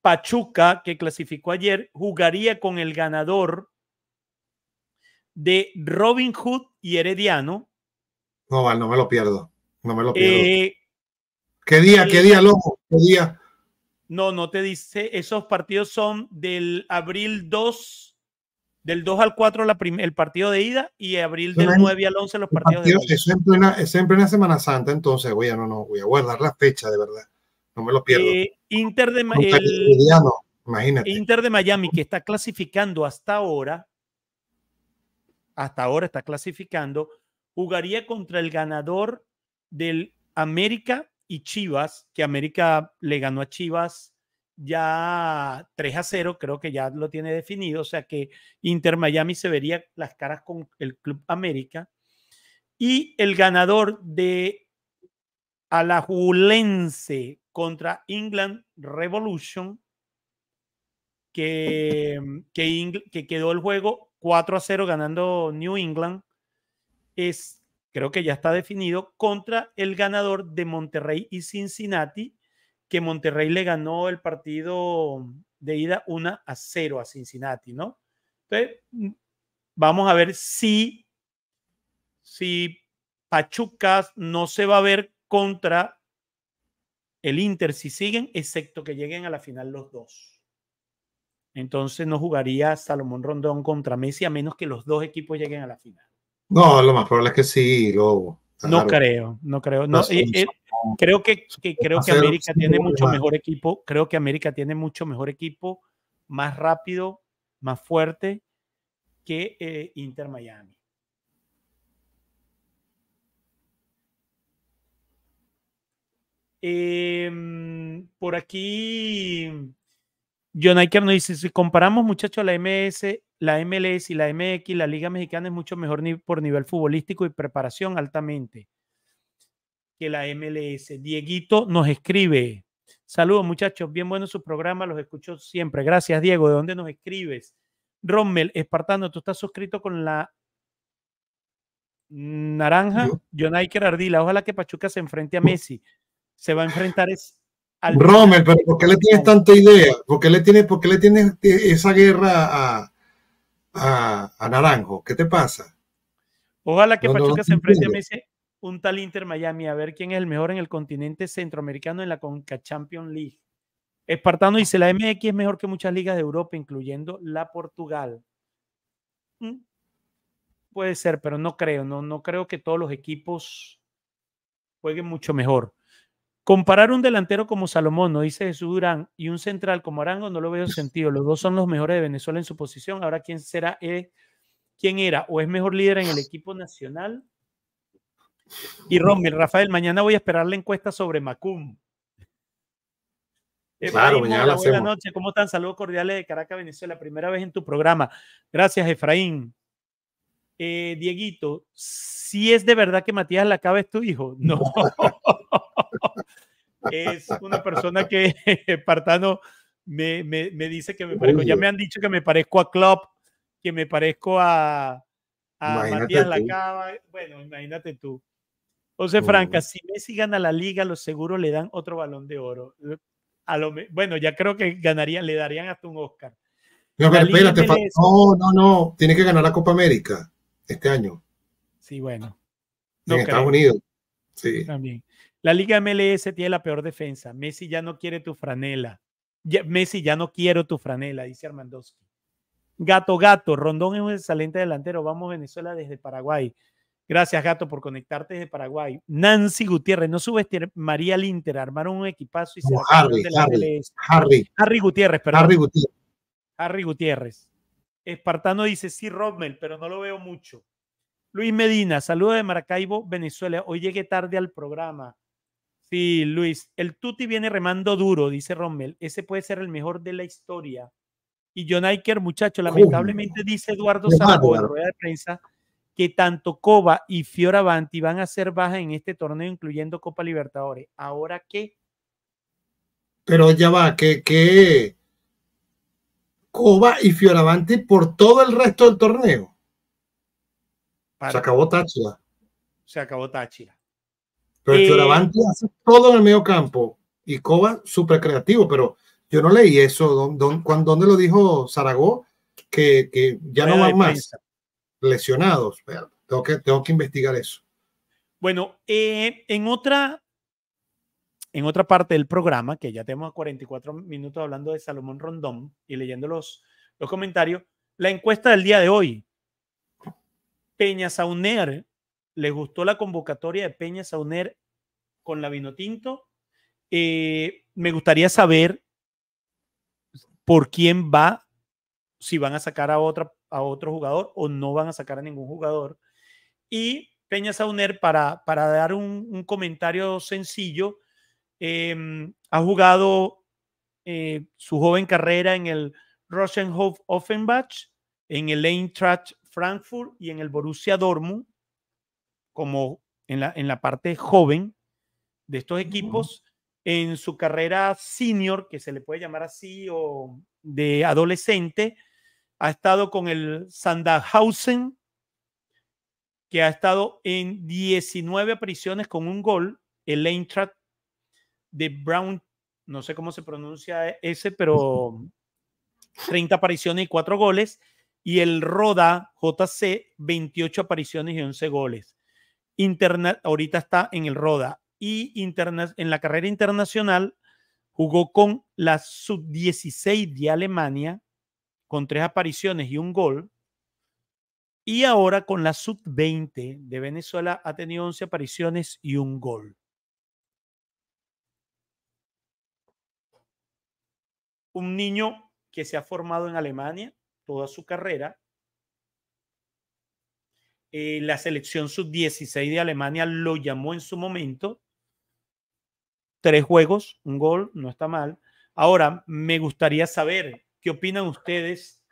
Pachuca, que clasificó ayer, jugaría con el ganador de Robin Hood y Herediano. No, no me lo pierdo. No me lo pierdo. ¿Qué día, loco? ¿Qué día? No, no te dice. Esos partidos son del abril 2, del 2 al 4 el partido de ida y abril del 9 al 11 los partidos de ida. Es en plena Semana Santa, entonces voy a guardar la fecha, de verdad. No me lo pierdo. Inter de Miami, que está clasificando hasta ahora está clasificando, jugaría contra el ganador del América y Chivas, que América le ganó a Chivas ya 3-0, creo que ya lo tiene definido, o sea que Inter Miami se vería las caras con el Club América, y el ganador de Alajuelense contra England Revolution, que quedó el juego 4-0 ganando New England, creo que ya está definido, contra el ganador de Monterrey y Cincinnati, que Monterrey le ganó el partido de ida 1-0 a Cincinnati, ¿no? Entonces, vamos a ver si Pachuca no se va a ver contra el Inter, si siguen, excepto que lleguen a la final los dos. Entonces no jugaría Salomón Rondón contra Messi a menos que los dos equipos lleguen a la final. No, lo más probable es que sí, Lobo. Claro. No creo. No, creo que América tiene mucho mejor equipo. Creo que América tiene mucho mejor equipo, más rápido, más fuerte que Inter Miami. Por aquí John Iker nos dice, si comparamos muchachos la MLS y la MX, la Liga Mexicana es mucho mejor por nivel futbolístico y preparación altamente que la MLS. Dieguito nos escribe, saludos muchachos, bien bueno su programa, los escucho siempre, gracias Diego. ¿De dónde nos escribes? Rommel, Espartano, ¿tú estás suscrito con la naranja? John Iker Ardila, ojalá que Pachuca se enfrente a Messi. Se va a enfrentar al Rommel, pero ¿por qué le tienes tanta idea? ¿Por qué le tienes esa guerra a Naranjo? ¿Qué te pasa? Ojalá que Pachuca se enfrente a Messi, un tal Inter Miami, a ver quién es el mejor en el continente centroamericano en la CONCACAF Champions League. Espartano dice, la MX es mejor que muchas ligas de Europa, incluyendo la Portugal. Puede ser, pero no creo. No creo que todos los equipos jueguen mucho mejor. Comparar un delantero como Salomón, no dice Jesús Durán, y un central como Arango, no lo veo sentido. Los dos son los mejores de Venezuela en su posición. Ahora, ¿quién será? ¿Quién era o es mejor líder en el equipo nacional? Y Romel, Rafael, mañana voy a esperar la encuesta sobre Macún. Claro, Efraín, mañana hola, buenas noches, ¿cómo están? Saludos cordiales de Caracas, Venezuela. Primera vez en tu programa. Gracias, Efraín. Dieguito, ¿sí es de verdad que Matías Lacaba es tu hijo? No. Es una persona que Espartano me dice que me parezco. Ya me han dicho que me parezco a Klopp, que me parezco a Matías Lacaba. Bueno, imagínate tú. José Franca, si Messi gana la liga, los seguros le dan otro balón de oro. Bueno, ya creo que ganaría, le darían hasta un Oscar. No, pero espérate, no. Tiene que ganar la Copa América este año. Sí, bueno. No en creo. Estados Unidos. Sí. También. La Liga MLS tiene la peor defensa. Messi ya no quiere tu franela. Messi ya no quiero tu franela, dice Armandowski. Gato. Rondón es un excelente delantero. Vamos Venezuela desde Paraguay. Gracias, Gato, por conectarte desde Paraguay. Nancy Gutiérrez, no subestimaría al Inter. Armaron un equipazo y se Harry Gutiérrez. Espartano dice, sí, Rommel, pero no lo veo mucho. Luis Medina, saludos de Maracaibo, Venezuela. Hoy llegué tarde al programa. Sí, Luis. El Tuti viene remando duro, dice Rommel. Ese puede ser el mejor de la historia. Y John Iker, muchacho, lamentablemente dice Eduardo Zambo en rueda de prensa que tanto Coba y Fioravanti van a ser bajas en este torneo, incluyendo Copa Libertadores. ¿Ahora qué? Pero ya va, que Coba y Fioravanti por todo el resto del torneo. Se acabó Táchira. Pero Fioravanti hace todo en el medio campo y Coba súper creativo, pero yo no leí eso. ¿Dónde lo dijo Zaragoza? Que ya no van más lesionados. Pero tengo que investigar eso. Bueno, en otra parte del programa, que ya tenemos 44 minutos hablando de Salomón Rondón y leyendo los comentarios, la encuesta del día de hoy. Peña Zauner, ¿les gustó la convocatoria de Peña Zauner con la Vinotinto? Me gustaría saber por quién va, si van a sacar a otro jugador o no van a sacar a ningún jugador. Y Peña Zauner, para dar un comentario sencillo, ha jugado su joven carrera en el Rosenhof Offenbach, en el Eintracht Frankfurt y en el Borussia Dortmund, como en la parte joven de estos equipos. En su carrera senior, que se le puede llamar así, o de adolescente, ha estado con el Sandhausen, que ha estado en 19 apariciones con un gol, el Eintracht de Braun, no sé cómo se pronuncia ese, pero 30 apariciones y 4 goles, y el Roda JC, 28 apariciones y 11 goles. Ahorita está en el Roda, y en la carrera internacional jugó con la sub-16 de Alemania con 3 apariciones y 1 gol, y ahora con la sub-20 de Venezuela ha tenido 11 apariciones y 1 gol. Un niño que se ha formado en Alemania toda su carrera. La selección sub-16 de Alemania lo llamó en su momento. 3 juegos, 1 gol, no está mal. Ahora, me gustaría saber qué opinan ustedes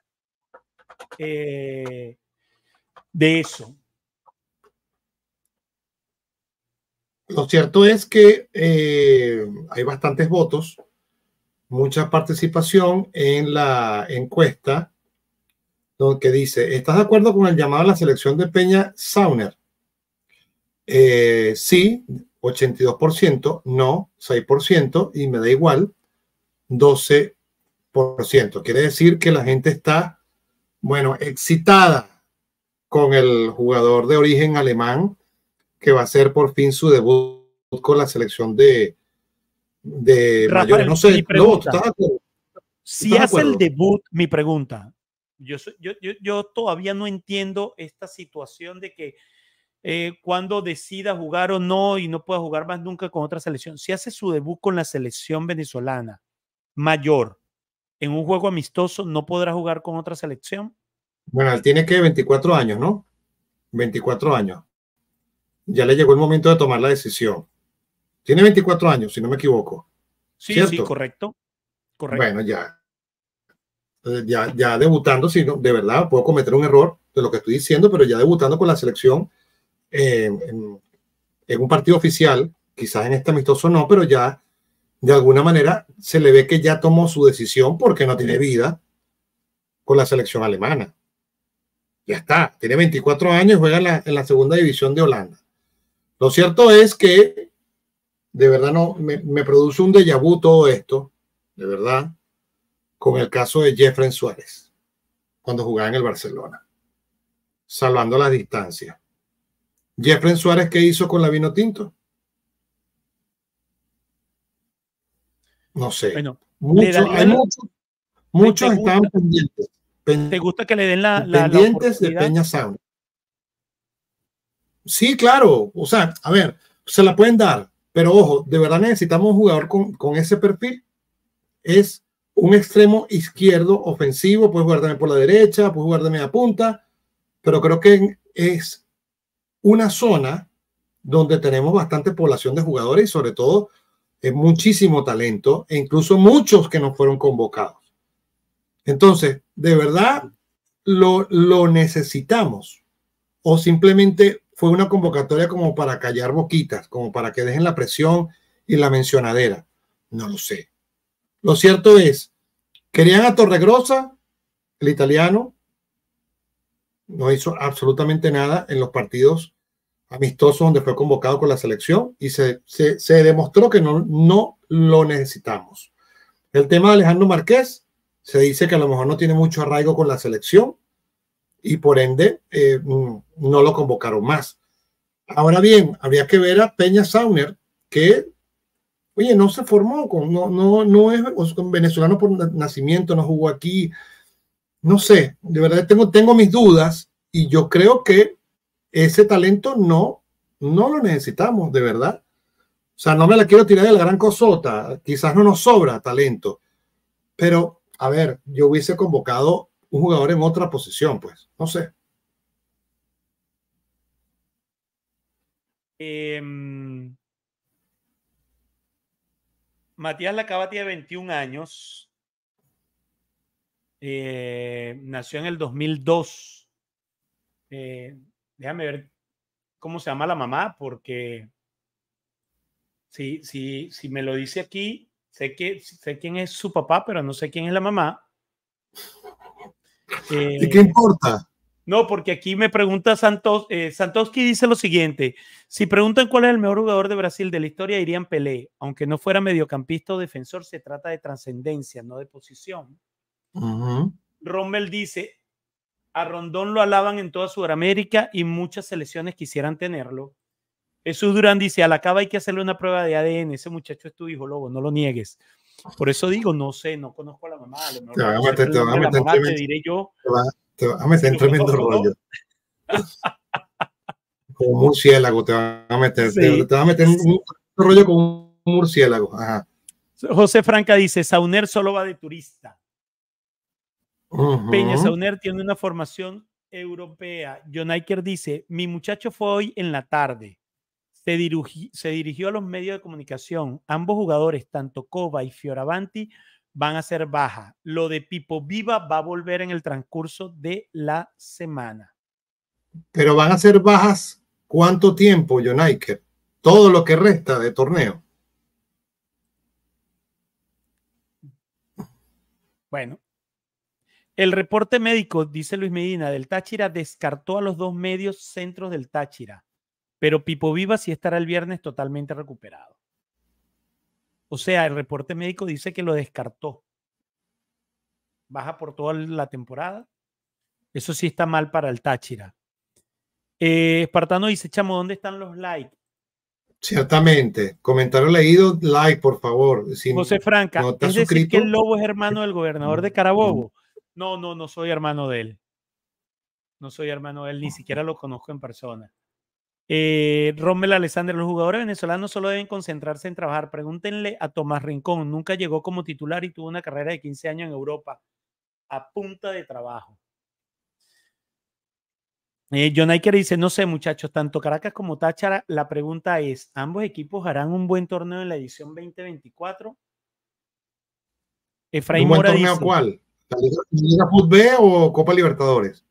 de eso. Lo cierto es que hay bastantes votos, mucha participación en la encuesta, que dice, ¿estás de acuerdo con el llamado a la selección de Peña Zauner? Sí, 82%, no, 6%, y me da igual, 12%. Quiere decir que la gente está, bueno, excitada con el jugador de origen alemán, que va a hacer por fin su debut con la selección de mayores. No sé, ¿estás de acuerdo? Si hace el debut, mi pregunta, Yo todavía no entiendo esta situación de que cuando decida jugar o no y no pueda jugar más nunca con otra selección. Si hace su debut con la selección venezolana mayor en un juego amistoso, ¿no podrá jugar con otra selección? Bueno, él tiene que 24 años, ¿no? 24 años. Ya le llegó el momento de tomar la decisión. Tiene 24 años, si no me equivoco. Sí, ¿cierto? Sí, correcto. Correcto. Bueno, ya debutando, si no, de verdad puedo cometer un error de lo que estoy diciendo, pero ya debutando con la selección en un partido oficial, quizás en este amistoso no, pero ya de alguna manera se le ve que ya tomó su decisión porque no tiene vida con la selección alemana. Ya está, tiene 24 años y juega en la segunda división de Holanda. Lo cierto es que de verdad no, me produce un déjà vu todo esto, de verdad, con el caso de Jeffrey Suárez, cuando jugaba en el Barcelona, salvando las distancias. Jeffrey Suárez, ¿qué hizo con la Vinotinto? No sé. Bueno, muchos están pendientes. ¿Te gusta que le den la pendientes de Peña Zauner? Sí, claro. O sea, a ver, se la pueden dar, pero ojo, de verdad necesitamos un jugador con ese perfil. Es un extremo izquierdo ofensivo, puedes jugar también por la derecha, puedes jugar de media punta, pero creo que es una zona donde tenemos bastante población de jugadores y sobre todo muchísimo talento e incluso muchos que no fueron convocados. Entonces, de verdad lo necesitamos, o simplemente fue una convocatoria como para callar boquitas, como para que dejen la presión y la mencionadera. No lo sé. Lo cierto es, querían a Torregrosa, el italiano, no hizo absolutamente nada en los partidos amistosos donde fue convocado con la selección y se demostró que no lo necesitamos. El tema de Alejandro Márquez, se dice que a lo mejor no tiene mucho arraigo con la selección y por ende no lo convocaron más. Ahora bien, habría que ver a Peña Zauner que... Oye, no se formó, no es venezolano por nacimiento, no jugó aquí. No sé, de verdad tengo mis dudas y yo creo que ese talento no lo necesitamos, de verdad. O sea, no me la quiero tirar de la gran cosota, quizás no nos sobra talento. Pero, a ver, yo hubiese convocado un jugador en otra posición, pues, no sé. Matías Lacaba tiene 21 años, nació en el 2002. Déjame ver cómo se llama la mamá, porque si me lo dice aquí, sé quién es su papá, pero no sé quién es la mamá. ¿Y qué importa? No, porque aquí me pregunta Santos, Santosky dice lo siguiente: si preguntan cuál es el mejor jugador de Brasil de la historia, dirían Pelé. Aunque no fuera mediocampista o defensor, se trata de trascendencia, no de posición. Rommel dice, a Rondón lo alaban en toda Sudamérica y muchas selecciones quisieran tenerlo. Jesús Durán dice, a la cava hay que hacerle una prueba de ADN, ese muchacho es tu hijo, lobo, no lo niegues. Por eso digo, no sé, no conozco a la mamá. Te diré yo. Te vas a meter en tremendo rollo. Con un murciélago te vas a meter. Sí. Te vas a meter en un rollo con un murciélago. Ajá. José Franca dice, Zauner solo va de turista. Peña Zauner tiene una formación europea. John Iker dice, mi muchacho fue hoy en la tarde. Se dirigió a los medios de comunicación. Ambos jugadores, tanto Cova y Fioravanti, van a ser baja. Lo de Pipo Viva va a volver en el transcurso de la semana. Pero van a ser bajas ¿cuánto tiempo, John Iker? Todo lo que resta de torneo. Bueno. El reporte médico, dice Luis Medina, del Táchira descartó a los dos medios centros del Táchira, pero Pipo Viva sí estará el viernes totalmente recuperado. O sea, el reporte médico dice que lo descartó. Baja por toda la temporada. Eso sí está mal para el Táchira. Espartano dice, chamo, ¿dónde están los likes? Ciertamente. Comentario leído, like, por favor. Si José Franca, no, es decir que el Lobo es hermano del gobernador de Carabobo. No soy hermano de él. No soy hermano de él, ni siquiera lo conozco en persona. Rommel Alexander, los jugadores venezolanos solo deben concentrarse en trabajar. Pregúntenle a Tomás Rincón, nunca llegó como titular y tuvo una carrera de 15 años en Europa a punta de trabajo. John Iker dice, no sé muchachos, tanto Caracas como Táchira, la pregunta es, ¿ambos equipos harán un buen torneo en la edición 2024? Efraín Mora dice, ¿un buen torneo cuál? ¿La Liga FutB o Copa Libertadores?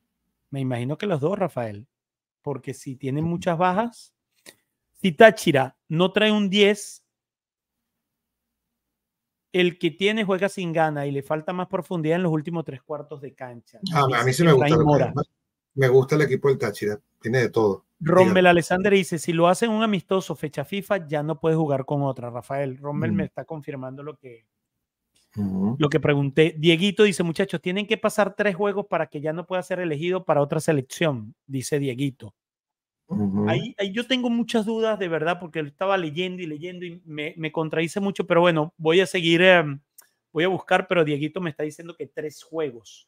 Me imagino que los dos, Rafael, porque si tienen muchas bajas, si Táchira no trae un 10, el que tiene juega sin gana y le falta más profundidad en los últimos 3/4 de cancha. A mí sí me gusta. Me gusta el equipo del Táchira, tiene de todo. Rommel Alexander dice, si lo hacen un amistoso fecha FIFA, ya no puedes jugar con otra, Rafael. Rommel me está confirmando lo que pregunté. Dieguito dice, muchachos, tienen que pasar 3 juegos para que ya no pueda ser elegido para otra selección, dice Dieguito. Ahí yo tengo muchas dudas, de verdad, porque estaba leyendo y me contradice mucho, pero bueno, voy a seguir, voy a buscar, pero Dieguito me está diciendo que 3 juegos.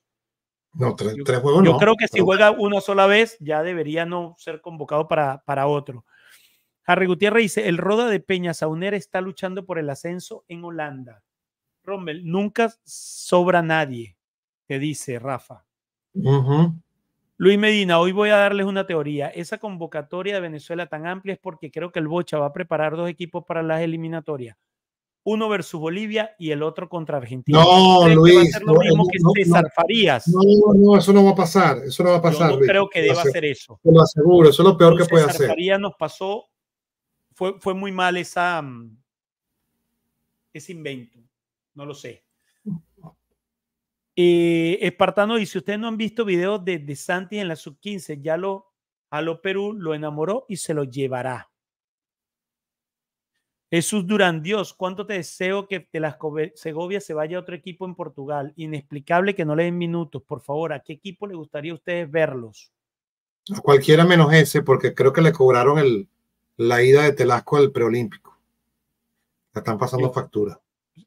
No, tres juegos no. Yo creo que si juega una sola vez, ya debería no ser convocado para otro. Harry Gutiérrez dice, el Roda de Peña Zauner está luchando por el ascenso en Holanda. Rommel, nunca sobra nadie, te dice Rafa. Luis Medina, hoy voy a darles una teoría. Esa convocatoria de Venezuela tan amplia es porque creo que el Bocha va a preparar 2 equipos para las eliminatorias. Uno versus Bolivia y el otro contra Argentina. No, Luis. No, eso no va a pasar. Eso no va a pasar. Yo no creo que deba hacer eso. Te lo aseguro, eso es lo peor que puede hacer. César Farías nos pasó, fue muy mal ese invento. No lo sé. Espartano dice, ustedes no han visto videos de Santi en la sub-15, ya a lo Perú lo enamoró y se lo llevará. Jesús Durán, Dios, cuánto te deseo que Telasco Segovia se vaya a otro equipo en Portugal. Inexplicable que no le den minutos. Por favor, ¿a qué equipo le gustaría a ustedes verlos? A cualquiera menos ese, porque creo que le cobraron la ida de Telasco al preolímpico. Le están pasando factura.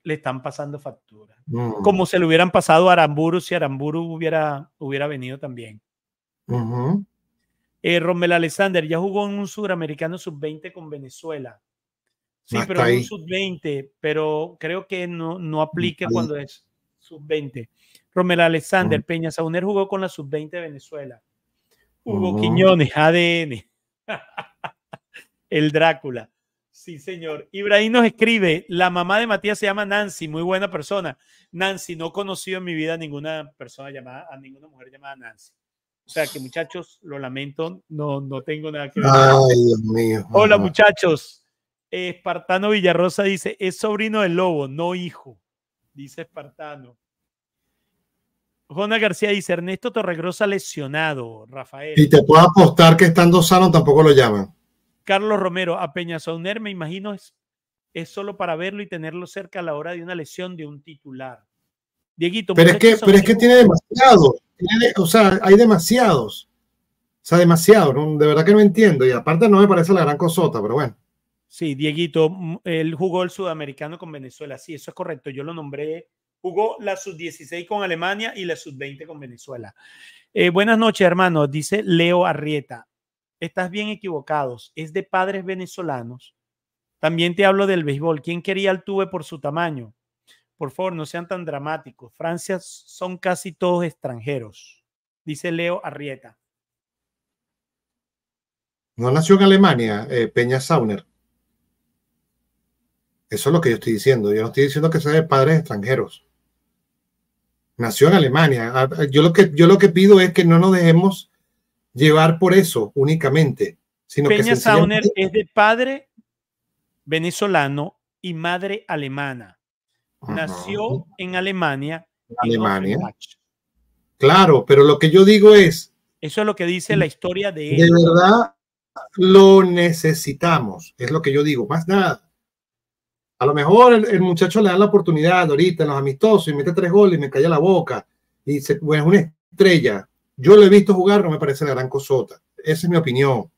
Le están pasando factura. Como se le hubieran pasado a Aramburu si Aramburu hubiera venido también. Rommel Alexander, ya jugó en un sudamericano sub-20 con Venezuela. Sí, no, pero es un sub-20, pero creo que no aplica cuando es sub-20. Rommel Alexander, Peña Zauner jugó con la sub-20 de Venezuela. Hugo Quiñones, ADN. El Drácula. Sí, señor. Ibrahim nos escribe, la mamá de Matías se llama Nancy, muy buena persona. Nancy, no he conocido en mi vida a ninguna mujer llamada Nancy. O sea que, muchachos, lo lamento, no tengo nada que ver. Ay, Dios mío. Hola, muchachos. Espartano Villarrosa dice, es sobrino del Lobo, no hijo, dice Espartano. Jona García dice, Ernesto Torregrosa lesionado, Rafael. Y te puedo apostar que estando sano tampoco lo llaman. Carlos Romero, a Peña Zauner me imagino es solo para verlo y tenerlo cerca a la hora de una lesión de un titular. Dieguito. Pero es que tiene demasiado, hay demasiados. O sea, demasiado, ¿no? De verdad que no entiendo. Y aparte no me parece la gran cosota, pero bueno. Sí, Dieguito, él jugó el sudamericano con Venezuela. Sí, eso es correcto. Yo lo nombré. Jugó la sub-16 con Alemania y la sub-20 con Venezuela. Buenas noches, hermano. Dice Leo Arrieta. Estás bien equivocados. Es de padres venezolanos. También te hablo del béisbol. ¿Quién quería al Tuve por su tamaño? Por favor, no sean tan dramáticos. Francia son casi todos extranjeros. Dice Leo Arrieta. No nació en Alemania, Peña Zauner. Eso es lo que yo estoy diciendo. Yo no estoy diciendo que sea de padres extranjeros. Nació en Alemania. Yo lo que pido es que no nos dejemos llevar por eso únicamente. Sino Peña que Zauner es de padre venezolano y madre alemana. Nació en Alemania. Claro, pero lo que yo digo es... Eso es lo que dice la historia de él. De verdad lo necesitamos. Es lo que yo digo. Más nada. A lo mejor el muchacho le da la oportunidad ahorita en los amistosos y mete 3 goles y me calla la boca. Y dice, bueno, es una estrella. Yo lo he visto jugar, no me parece la gran cosota. Esa es mi opinión.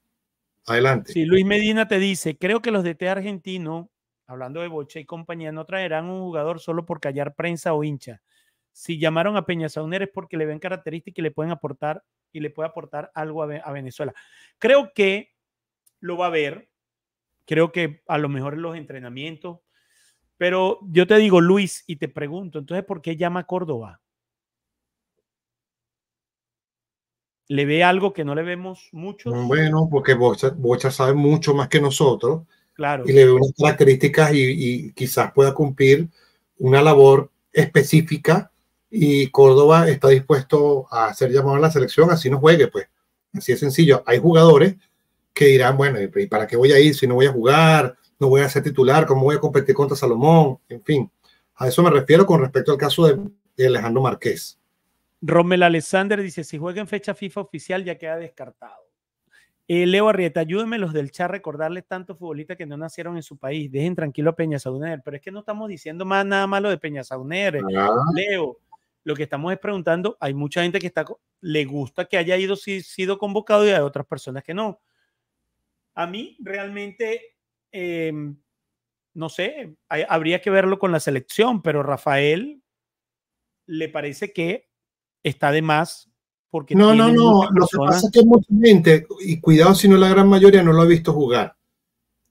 Adelante. Sí, Luis Medina te dice, creo que los DT argentinos, hablando de Bocha y compañía, no traerán un jugador solo por callar prensa o hincha, si llamaron a Peña Zauner es porque le ven características y le pueden aportar y le puede aportar algo a Venezuela. Creo que lo va a ver, creo que a lo mejor en los entrenamientos, pero yo te digo, Luis, y te pregunto, entonces, ¿por qué llama a Córdoba? ¿Le ve algo que no le vemos mucho? Bueno, porque Bocha sabe mucho más que nosotros. Claro. Y le ve unas características y quizás pueda cumplir una labor específica, y Córdoba está dispuesto a ser llamado a la selección, así no juegue, pues. Así es sencillo. Hay jugadores que dirán, bueno, ¿y para qué voy a ir si no voy a jugar? No voy a ser titular, ¿cómo voy a competir contra Salomón? En fin, a eso me refiero con respecto al caso de Alejandro Márquez. Rommel Alexander dice, si juega en fecha FIFA oficial ya queda descartado. Leo Arrieta, ayúdenme los del chat a recordarles tantos futbolistas que no nacieron en su país. Dejen tranquilo a Peña Zauner, pero es que no estamos diciendo más nada malo de Peña Zauner. Leo, lo que estamos es preguntando, hay mucha gente que está, le gusta que haya ido, sido convocado, y hay otras personas que no. A mí realmente, no sé, habría que verlo con la selección, pero Rafael le parece que está de más. Porque no, lo que pasa es que mucha gente, y cuidado si no la gran mayoría, no lo ha visto jugar.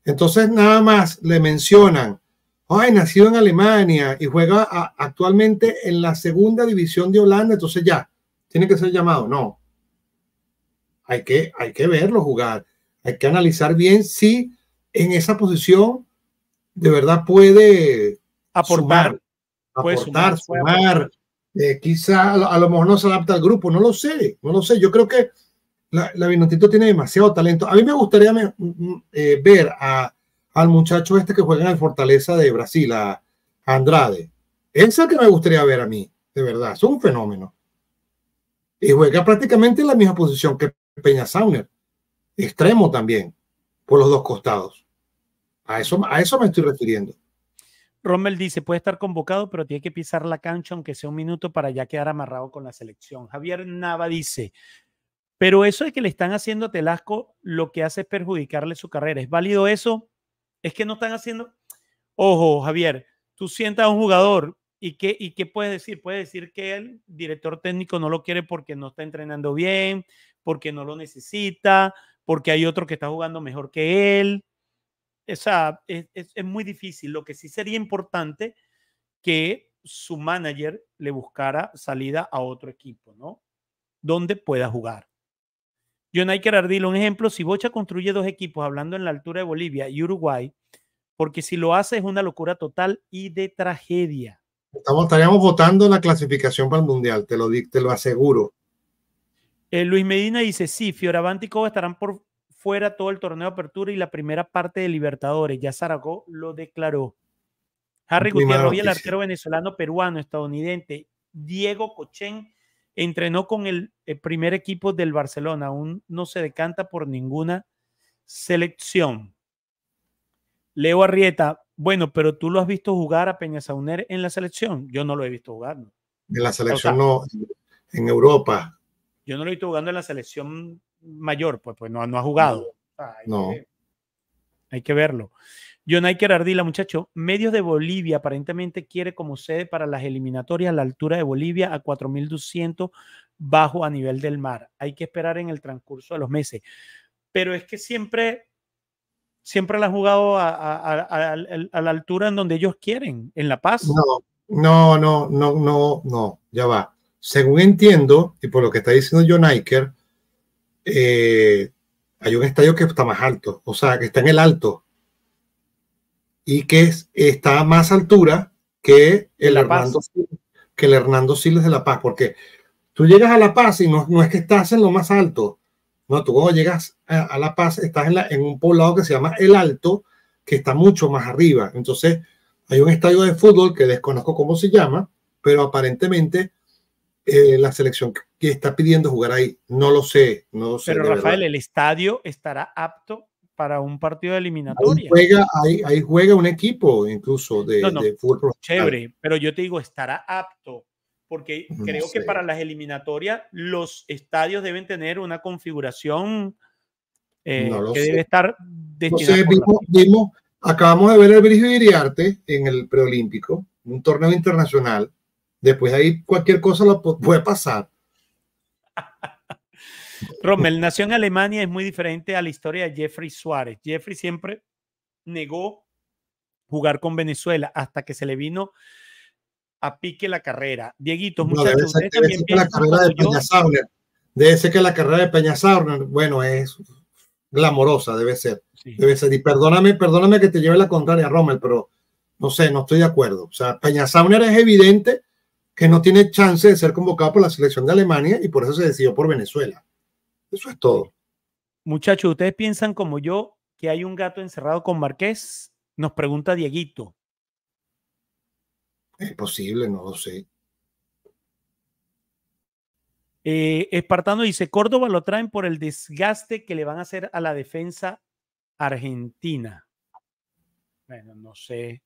Entonces nada más le mencionan, ay, nacido en Alemania y juega actualmente en la segunda división de Holanda, entonces ya, tiene que ser llamado. No, hay que verlo jugar, hay que analizar bien si en esa posición de verdad puede aportar, sumar. Quizá a lo mejor no se adapta al grupo, no lo sé, yo creo que la Vinotinto tiene demasiado talento. A mí me gustaría ver al muchacho este que juega en el Fortaleza de Brasil, a Andrade. Es el que me gustaría ver a mí, de verdad, es un fenómeno, y juega prácticamente en la misma posición que Peña Zauner, extremo también, por los dos costados. A eso me estoy refiriendo. Rommel dice, puede estar convocado, pero tiene que pisar la cancha, aunque sea un minuto, para ya quedar amarrado con la selección. Javier Nava dice, pero eso de que le están haciendo a Telasco, lo que hace es perjudicarle su carrera. ¿Es válido eso? Es que no están haciendo... Ojo, Javier, tú sientas a un jugador, ¿y qué puedes decir? Puedes decir que el director técnico no lo quiere porque no está entrenando bien, porque no lo necesita, porque hay otro que está jugando mejor que él. Es muy difícil. Lo que sí sería importante que su manager le buscara salida a otro equipo, ¿no? Donde pueda jugar. Jonay Querardilo, un ejemplo, si Bocha construye dos equipos, hablando en la altura de Bolivia y Uruguay, porque si lo hace es una locura total y de tragedia. Estaríamos votando la clasificación para el Mundial, te lo aseguro. Luis Medina dice, sí, Fioravanti y Coba estarán por fuera todo el torneo de apertura y la primera parte de Libertadores. Ya Zaragoza lo declaró. Harry Gutiérrez, el arquero venezolano, peruano, estadounidense. Diego Cochén entrenó con el primer equipo del Barcelona. Aún no se decanta por ninguna selección. Leo Arrieta, bueno, pero tú lo has visto jugar a Peña Zauner en la selección. Yo no lo he visto jugar. ¿No? En la selección, o sea, no, en Europa. Yo no lo he visto jugando en la selección mayor, pues no ha jugado. Hay que verlo. Jonay Querardila, muchacho, medios de Bolivia aparentemente quiere como sede para las eliminatorias la altura de Bolivia a 4200 bajo a nivel del mar. Hay que esperar en el transcurso de los meses. Pero es que siempre la han jugado a la altura en donde ellos quieren, en La Paz. No, ya va. Según entiendo, y por lo que está diciendo Jonay Querardila, hay un estadio que está más alto, o sea, que está en el alto y que está a más altura que el Hernando Siles de La Paz, porque tú llegas a La Paz y no es que estás en lo más alto, no, tú cuando llegas a La Paz estás en un poblado que se llama El Alto, que está mucho más arriba. Entonces hay un estadio de fútbol que desconozco cómo se llama, pero aparentemente la selección que está pidiendo jugar ahí, no lo sé. Pero Rafael, ¿verdad? El estadio estará apto para un partido de eliminatoria. Ahí juega un equipo incluso de fútbol. Chévere, pero yo te digo, estará apto, porque creo que para las eliminatorias los estadios deben tener una configuración debe estar destinada. Acabamos de ver el Virgilio Iriarte en el preolímpico, un torneo internacional Después ahí cualquier cosa la puede pasar. Rommel nació en Alemania, es muy diferente a la historia de Jeffrey Suárez. Jeffrey siempre negó jugar con Venezuela hasta que se le vino a pique la carrera. Dieguito, muchas gracias. No, debe ser que la carrera de Peña Zauner, bueno, es glamorosa, debe ser. Sí. Debe ser. Y perdóname que te lleve la contraria, Rommel, pero no sé, no estoy de acuerdo. O sea, Peña Zauner es evidente que no tiene chance de ser convocado por la selección de Alemania y por eso se decidió por Venezuela. Eso es todo. Muchachos, ¿ustedes piensan como yo que hay un gato encerrado con Marqués? Nos pregunta Dieguito. Es posible, no lo sé. Espartano dice, Córdoba lo traen por el desgaste que le van a hacer a la defensa argentina. Bueno, no sé.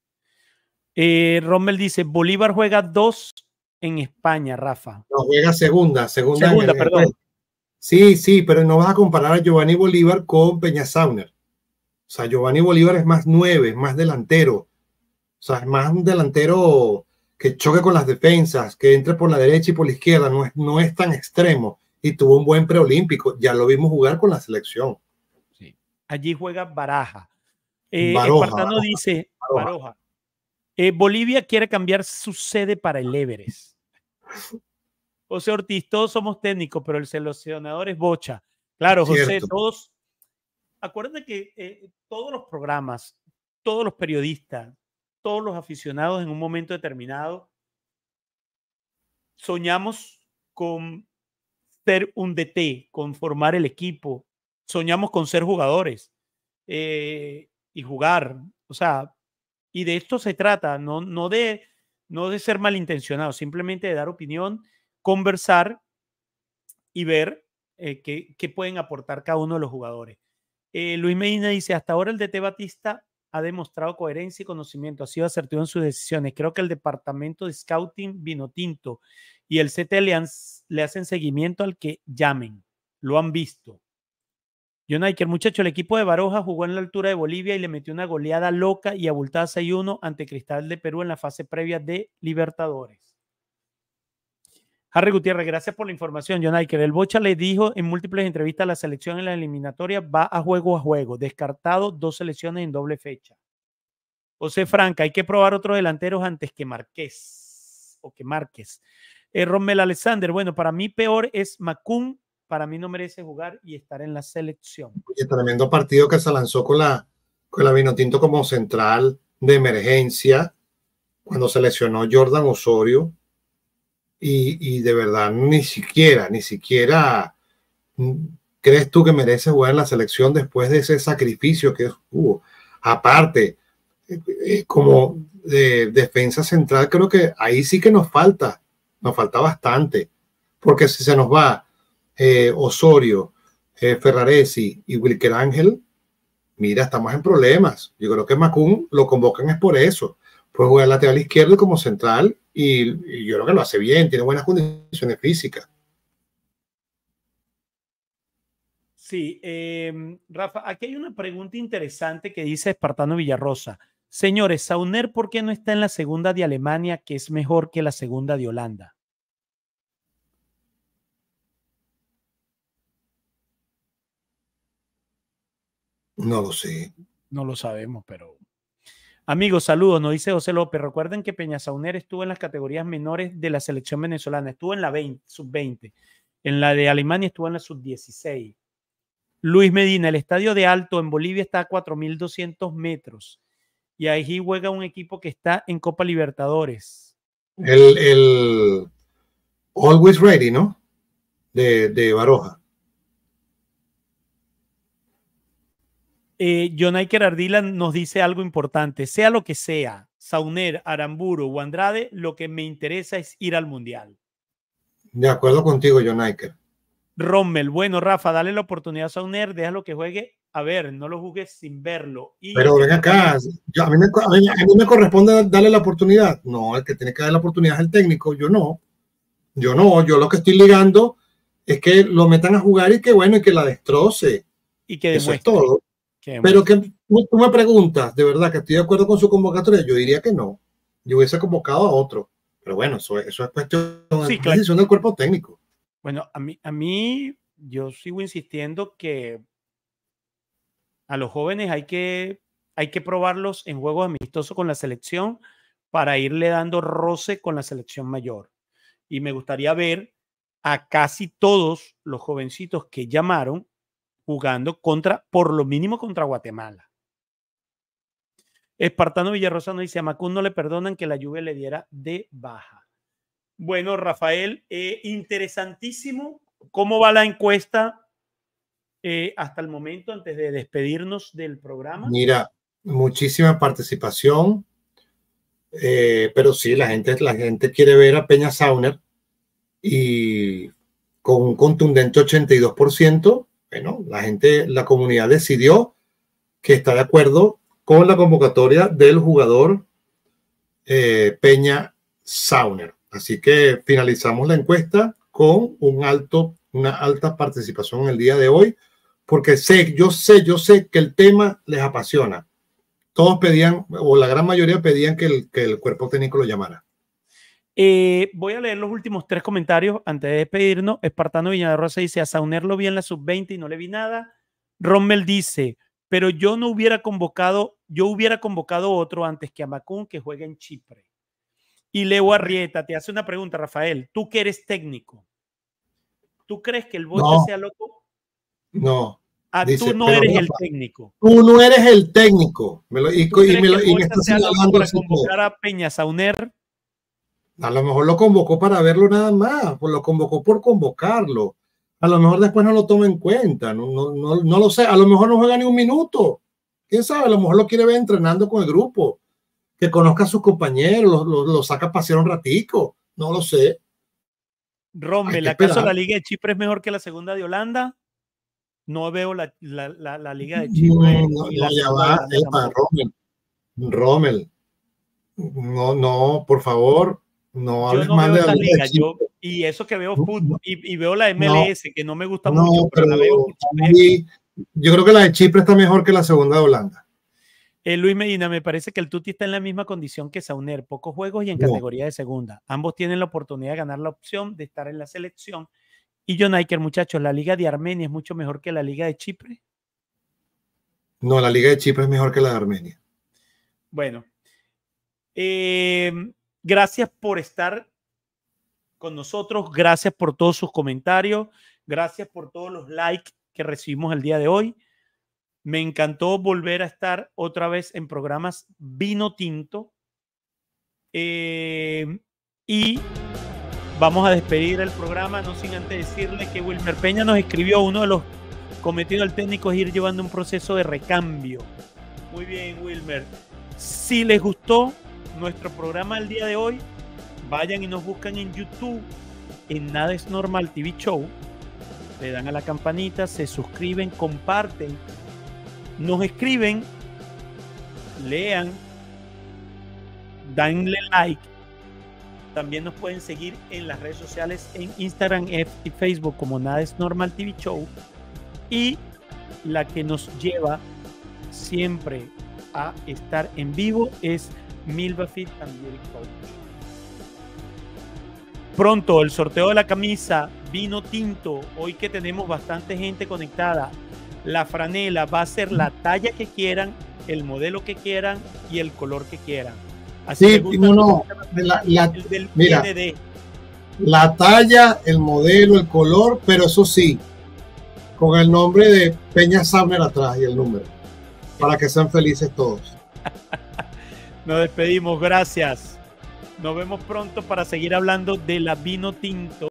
Rommel dice, Bolívar juega 2 en España, Rafa. No, juega segunda, perdón. Sí, pero no vas a comparar a Giovanni Bolívar con Peña Zauner. O sea, Giovanni Bolívar es más 9, es más delantero. O sea, es más un delantero que choque con las defensas, que entre por la derecha y por la izquierda. No es tan extremo. Y tuvo un buen preolímpico. Ya lo vimos jugar con la selección. Sí. Allí juega Baroja. Espartano dice Baroja. Bolivia quiere cambiar su sede para el Everest. José Ortiz, todos somos técnicos, pero el seleccionador es Bocha. Claro, José, cierto. Todos. Acuérdate que todos los programas, todos los periodistas, todos los aficionados en un momento determinado soñamos con ser un DT, con formar el equipo, soñamos con ser jugadores y jugar. O sea, y de esto se trata, no de ser malintencionado, simplemente de dar opinión, conversar y ver qué pueden aportar cada uno de los jugadores. Luis Medina dice, hasta ahora el DT Batista ha demostrado coherencia y conocimiento, ha sido asertivo en sus decisiones. Creo que el departamento de Scouting Vinotinto y el CT le hacen seguimiento al que llamen. Lo han visto. John Iker, muchacho, el equipo de Baroja jugó en la altura de Bolivia y le metió una goleada loca y abultada 6-1 ante Cristal de Perú en la fase previa de Libertadores. Harry Gutiérrez, gracias por la información, John Iker. El Bocha le dijo en múltiples entrevistas a la selección en la eliminatoria, va a juego, descartado 2 selecciones en doble fecha. José Franca, hay que probar otros delanteros antes que Marqués o que Márquez. Rommel Alexander, bueno, para mí peor es Macún, para mí no merece jugar y estar en la selección. Oye, tremendo partido que se lanzó con la Vinotinto como central de emergencia cuando se lesionó Jordan Osorio. Y de verdad, ni siquiera crees tú que merece jugar en la selección después de ese sacrificio que hubo. Aparte, como de defensa central, creo que ahí sí que nos falta bastante, porque si se nos va Osorio, Ferraresi y Wilker Ángel, mira, estamos en problemas. Yo creo que Macún lo convocan es por eso, pues jugar lateral izquierdo como central. Y yo creo que lo hace bien, tiene buenas condiciones físicas. Sí, Rafa, aquí hay una pregunta interesante que dice Espartano Villarrosa. Señores, Zauner, ¿por qué no está en la segunda de Alemania, que es mejor que la segunda de Holanda? No lo sé. No lo sabemos, pero... Amigos, saludos, nos dice José López. Recuerden que Peña Zauner estuvo en las categorías menores de la selección venezolana. Estuvo en la sub-20. En la de Alemania estuvo en la sub-16. Luis Medina, el estadio de Alto en Bolivia está a 4.200 metros. Y ahí juega un equipo que está en Copa Libertadores. El Always Ready, ¿no? De Baroja. Jonaiker Ardila nos dice algo importante. Sea lo que sea, Zauner, Aramburu o Andrade, lo que me interesa es ir al Mundial. De acuerdo contigo, Jonaiker. Rommel, bueno, Rafa, dale la oportunidad a Zauner, déjalo que juegue. A ver, no lo juegues sin verlo. Y... Pero ven acá, a mí me corresponde darle la oportunidad. No, el que tiene que dar la oportunidad es el técnico. Yo lo que estoy ligando es que lo metan a jugar y que bueno, y que la destroce. Y que demuestre. Eso es todo. Pero que tú me preguntas, de verdad, que estoy de acuerdo con su convocatoria, yo diría que no. Yo hubiese convocado a otro. Pero bueno, eso es cuestión, sí, claro, del cuerpo técnico. Bueno, a mí, yo sigo insistiendo que a los jóvenes hay que probarlos en juegos amistosos con la selección para irle dando roce con la selección mayor. Y me gustaría ver a casi todos los jovencitos que llamaron jugando contra, por lo mínimo, contra Guatemala. Espartano Villarrosano dice: a Macún no le perdonan que la Juve le diera de baja. Bueno, Rafael, interesantísimo. ¿Cómo va la encuesta hasta el momento, antes de despedirnos del programa? Mira, muchísima participación, pero sí, la gente quiere ver a Peña Zauner, y con un contundente 82%, bueno, la comunidad decidió que está de acuerdo con la convocatoria del jugador Peña Zauner. Así que finalizamos la encuesta con una alta participación en el día de hoy, porque yo sé que el tema les apasiona. Todos pedían, o la gran mayoría pedían, que el cuerpo técnico lo llamara. Voy a leer los últimos tres comentarios antes de despedirnos. Espartano Villarosa dice: a Zauner lo vi en la sub-20 y no le vi nada. Rommel dice: pero yo hubiera convocado otro antes que a Macún, que juega en Chipre. Y Leo Arrieta te hace una pregunta, Rafael. Tú que eres técnico, ¿tú crees que el Bocha sea loco? No. Dice, tú no eres el técnico. Tú no eres el técnico. ¿Y me está señalando para convocar a Peña Zauner? A lo mejor lo convocó para verlo nada más. Pues lo convocó por convocarlo. A lo mejor después no lo toma en cuenta. No lo sé. A lo mejor no juega ni un minuto. ¿Quién sabe? A lo mejor lo quiere ver entrenando con el grupo, que conozca a sus compañeros, lo saca a pasear un ratico, no lo sé. Rommel, ¿acaso la Liga de Chipre es mejor que la segunda de Holanda? No veo la Liga de Chipre. Rommel, no, por favor, no hables mal de la Liga de Chipre. Y eso que veo fútbol, y veo la MLS, que no me gusta mucho, pero la veo mucho. Yo creo que la de Chipre está mejor que la segunda de Holanda. Luis Medina: me parece que el Tuti está en la misma condición que Zauner, pocos juegos y en categoría de segunda. Ambos tienen la oportunidad de ganar la opción de estar en la selección. Y John Iker, muchachos, ¿la Liga de Armenia es mucho mejor que la Liga de Chipre? No, la Liga de Chipre es mejor que la de Armenia. Bueno, gracias por estar con nosotros, gracias por todos sus comentarios, gracias por todos los likes que recibimos el día de hoy. Me encantó volver a estar otra vez en programas Vinotinto. Y vamos a despedir el programa, no sin antes decirle que Wilmer Peña nos escribió: uno de los cometidos del técnico es ir llevando un proceso de recambio. Muy bien, Wilmer. Si les gustó nuestro programa el día de hoy, vayan y nos buscan en YouTube, en Nada es Normal TV Show. Le dan a la campanita, se suscriben, comparten. Nos escriben, lean, denle like. También nos pueden seguir en las redes sociales, en Instagram y Facebook, como Nada es Normal TV Show. Y la que nos lleva siempre a estar en vivo es Milva Fit and Beauty Coach. Pronto el sorteo de la camisa Vino Tinto, hoy que tenemos bastante gente conectada. La franela va a ser la talla que quieran, el modelo que quieran y el color que quieran. Así sí, que la talla, el modelo, el color, pero eso sí, con el nombre de Peña Zauner atrás y el número, para que sean felices todos. Nos despedimos, gracias. Nos vemos pronto para seguir hablando de la Vino Tinto.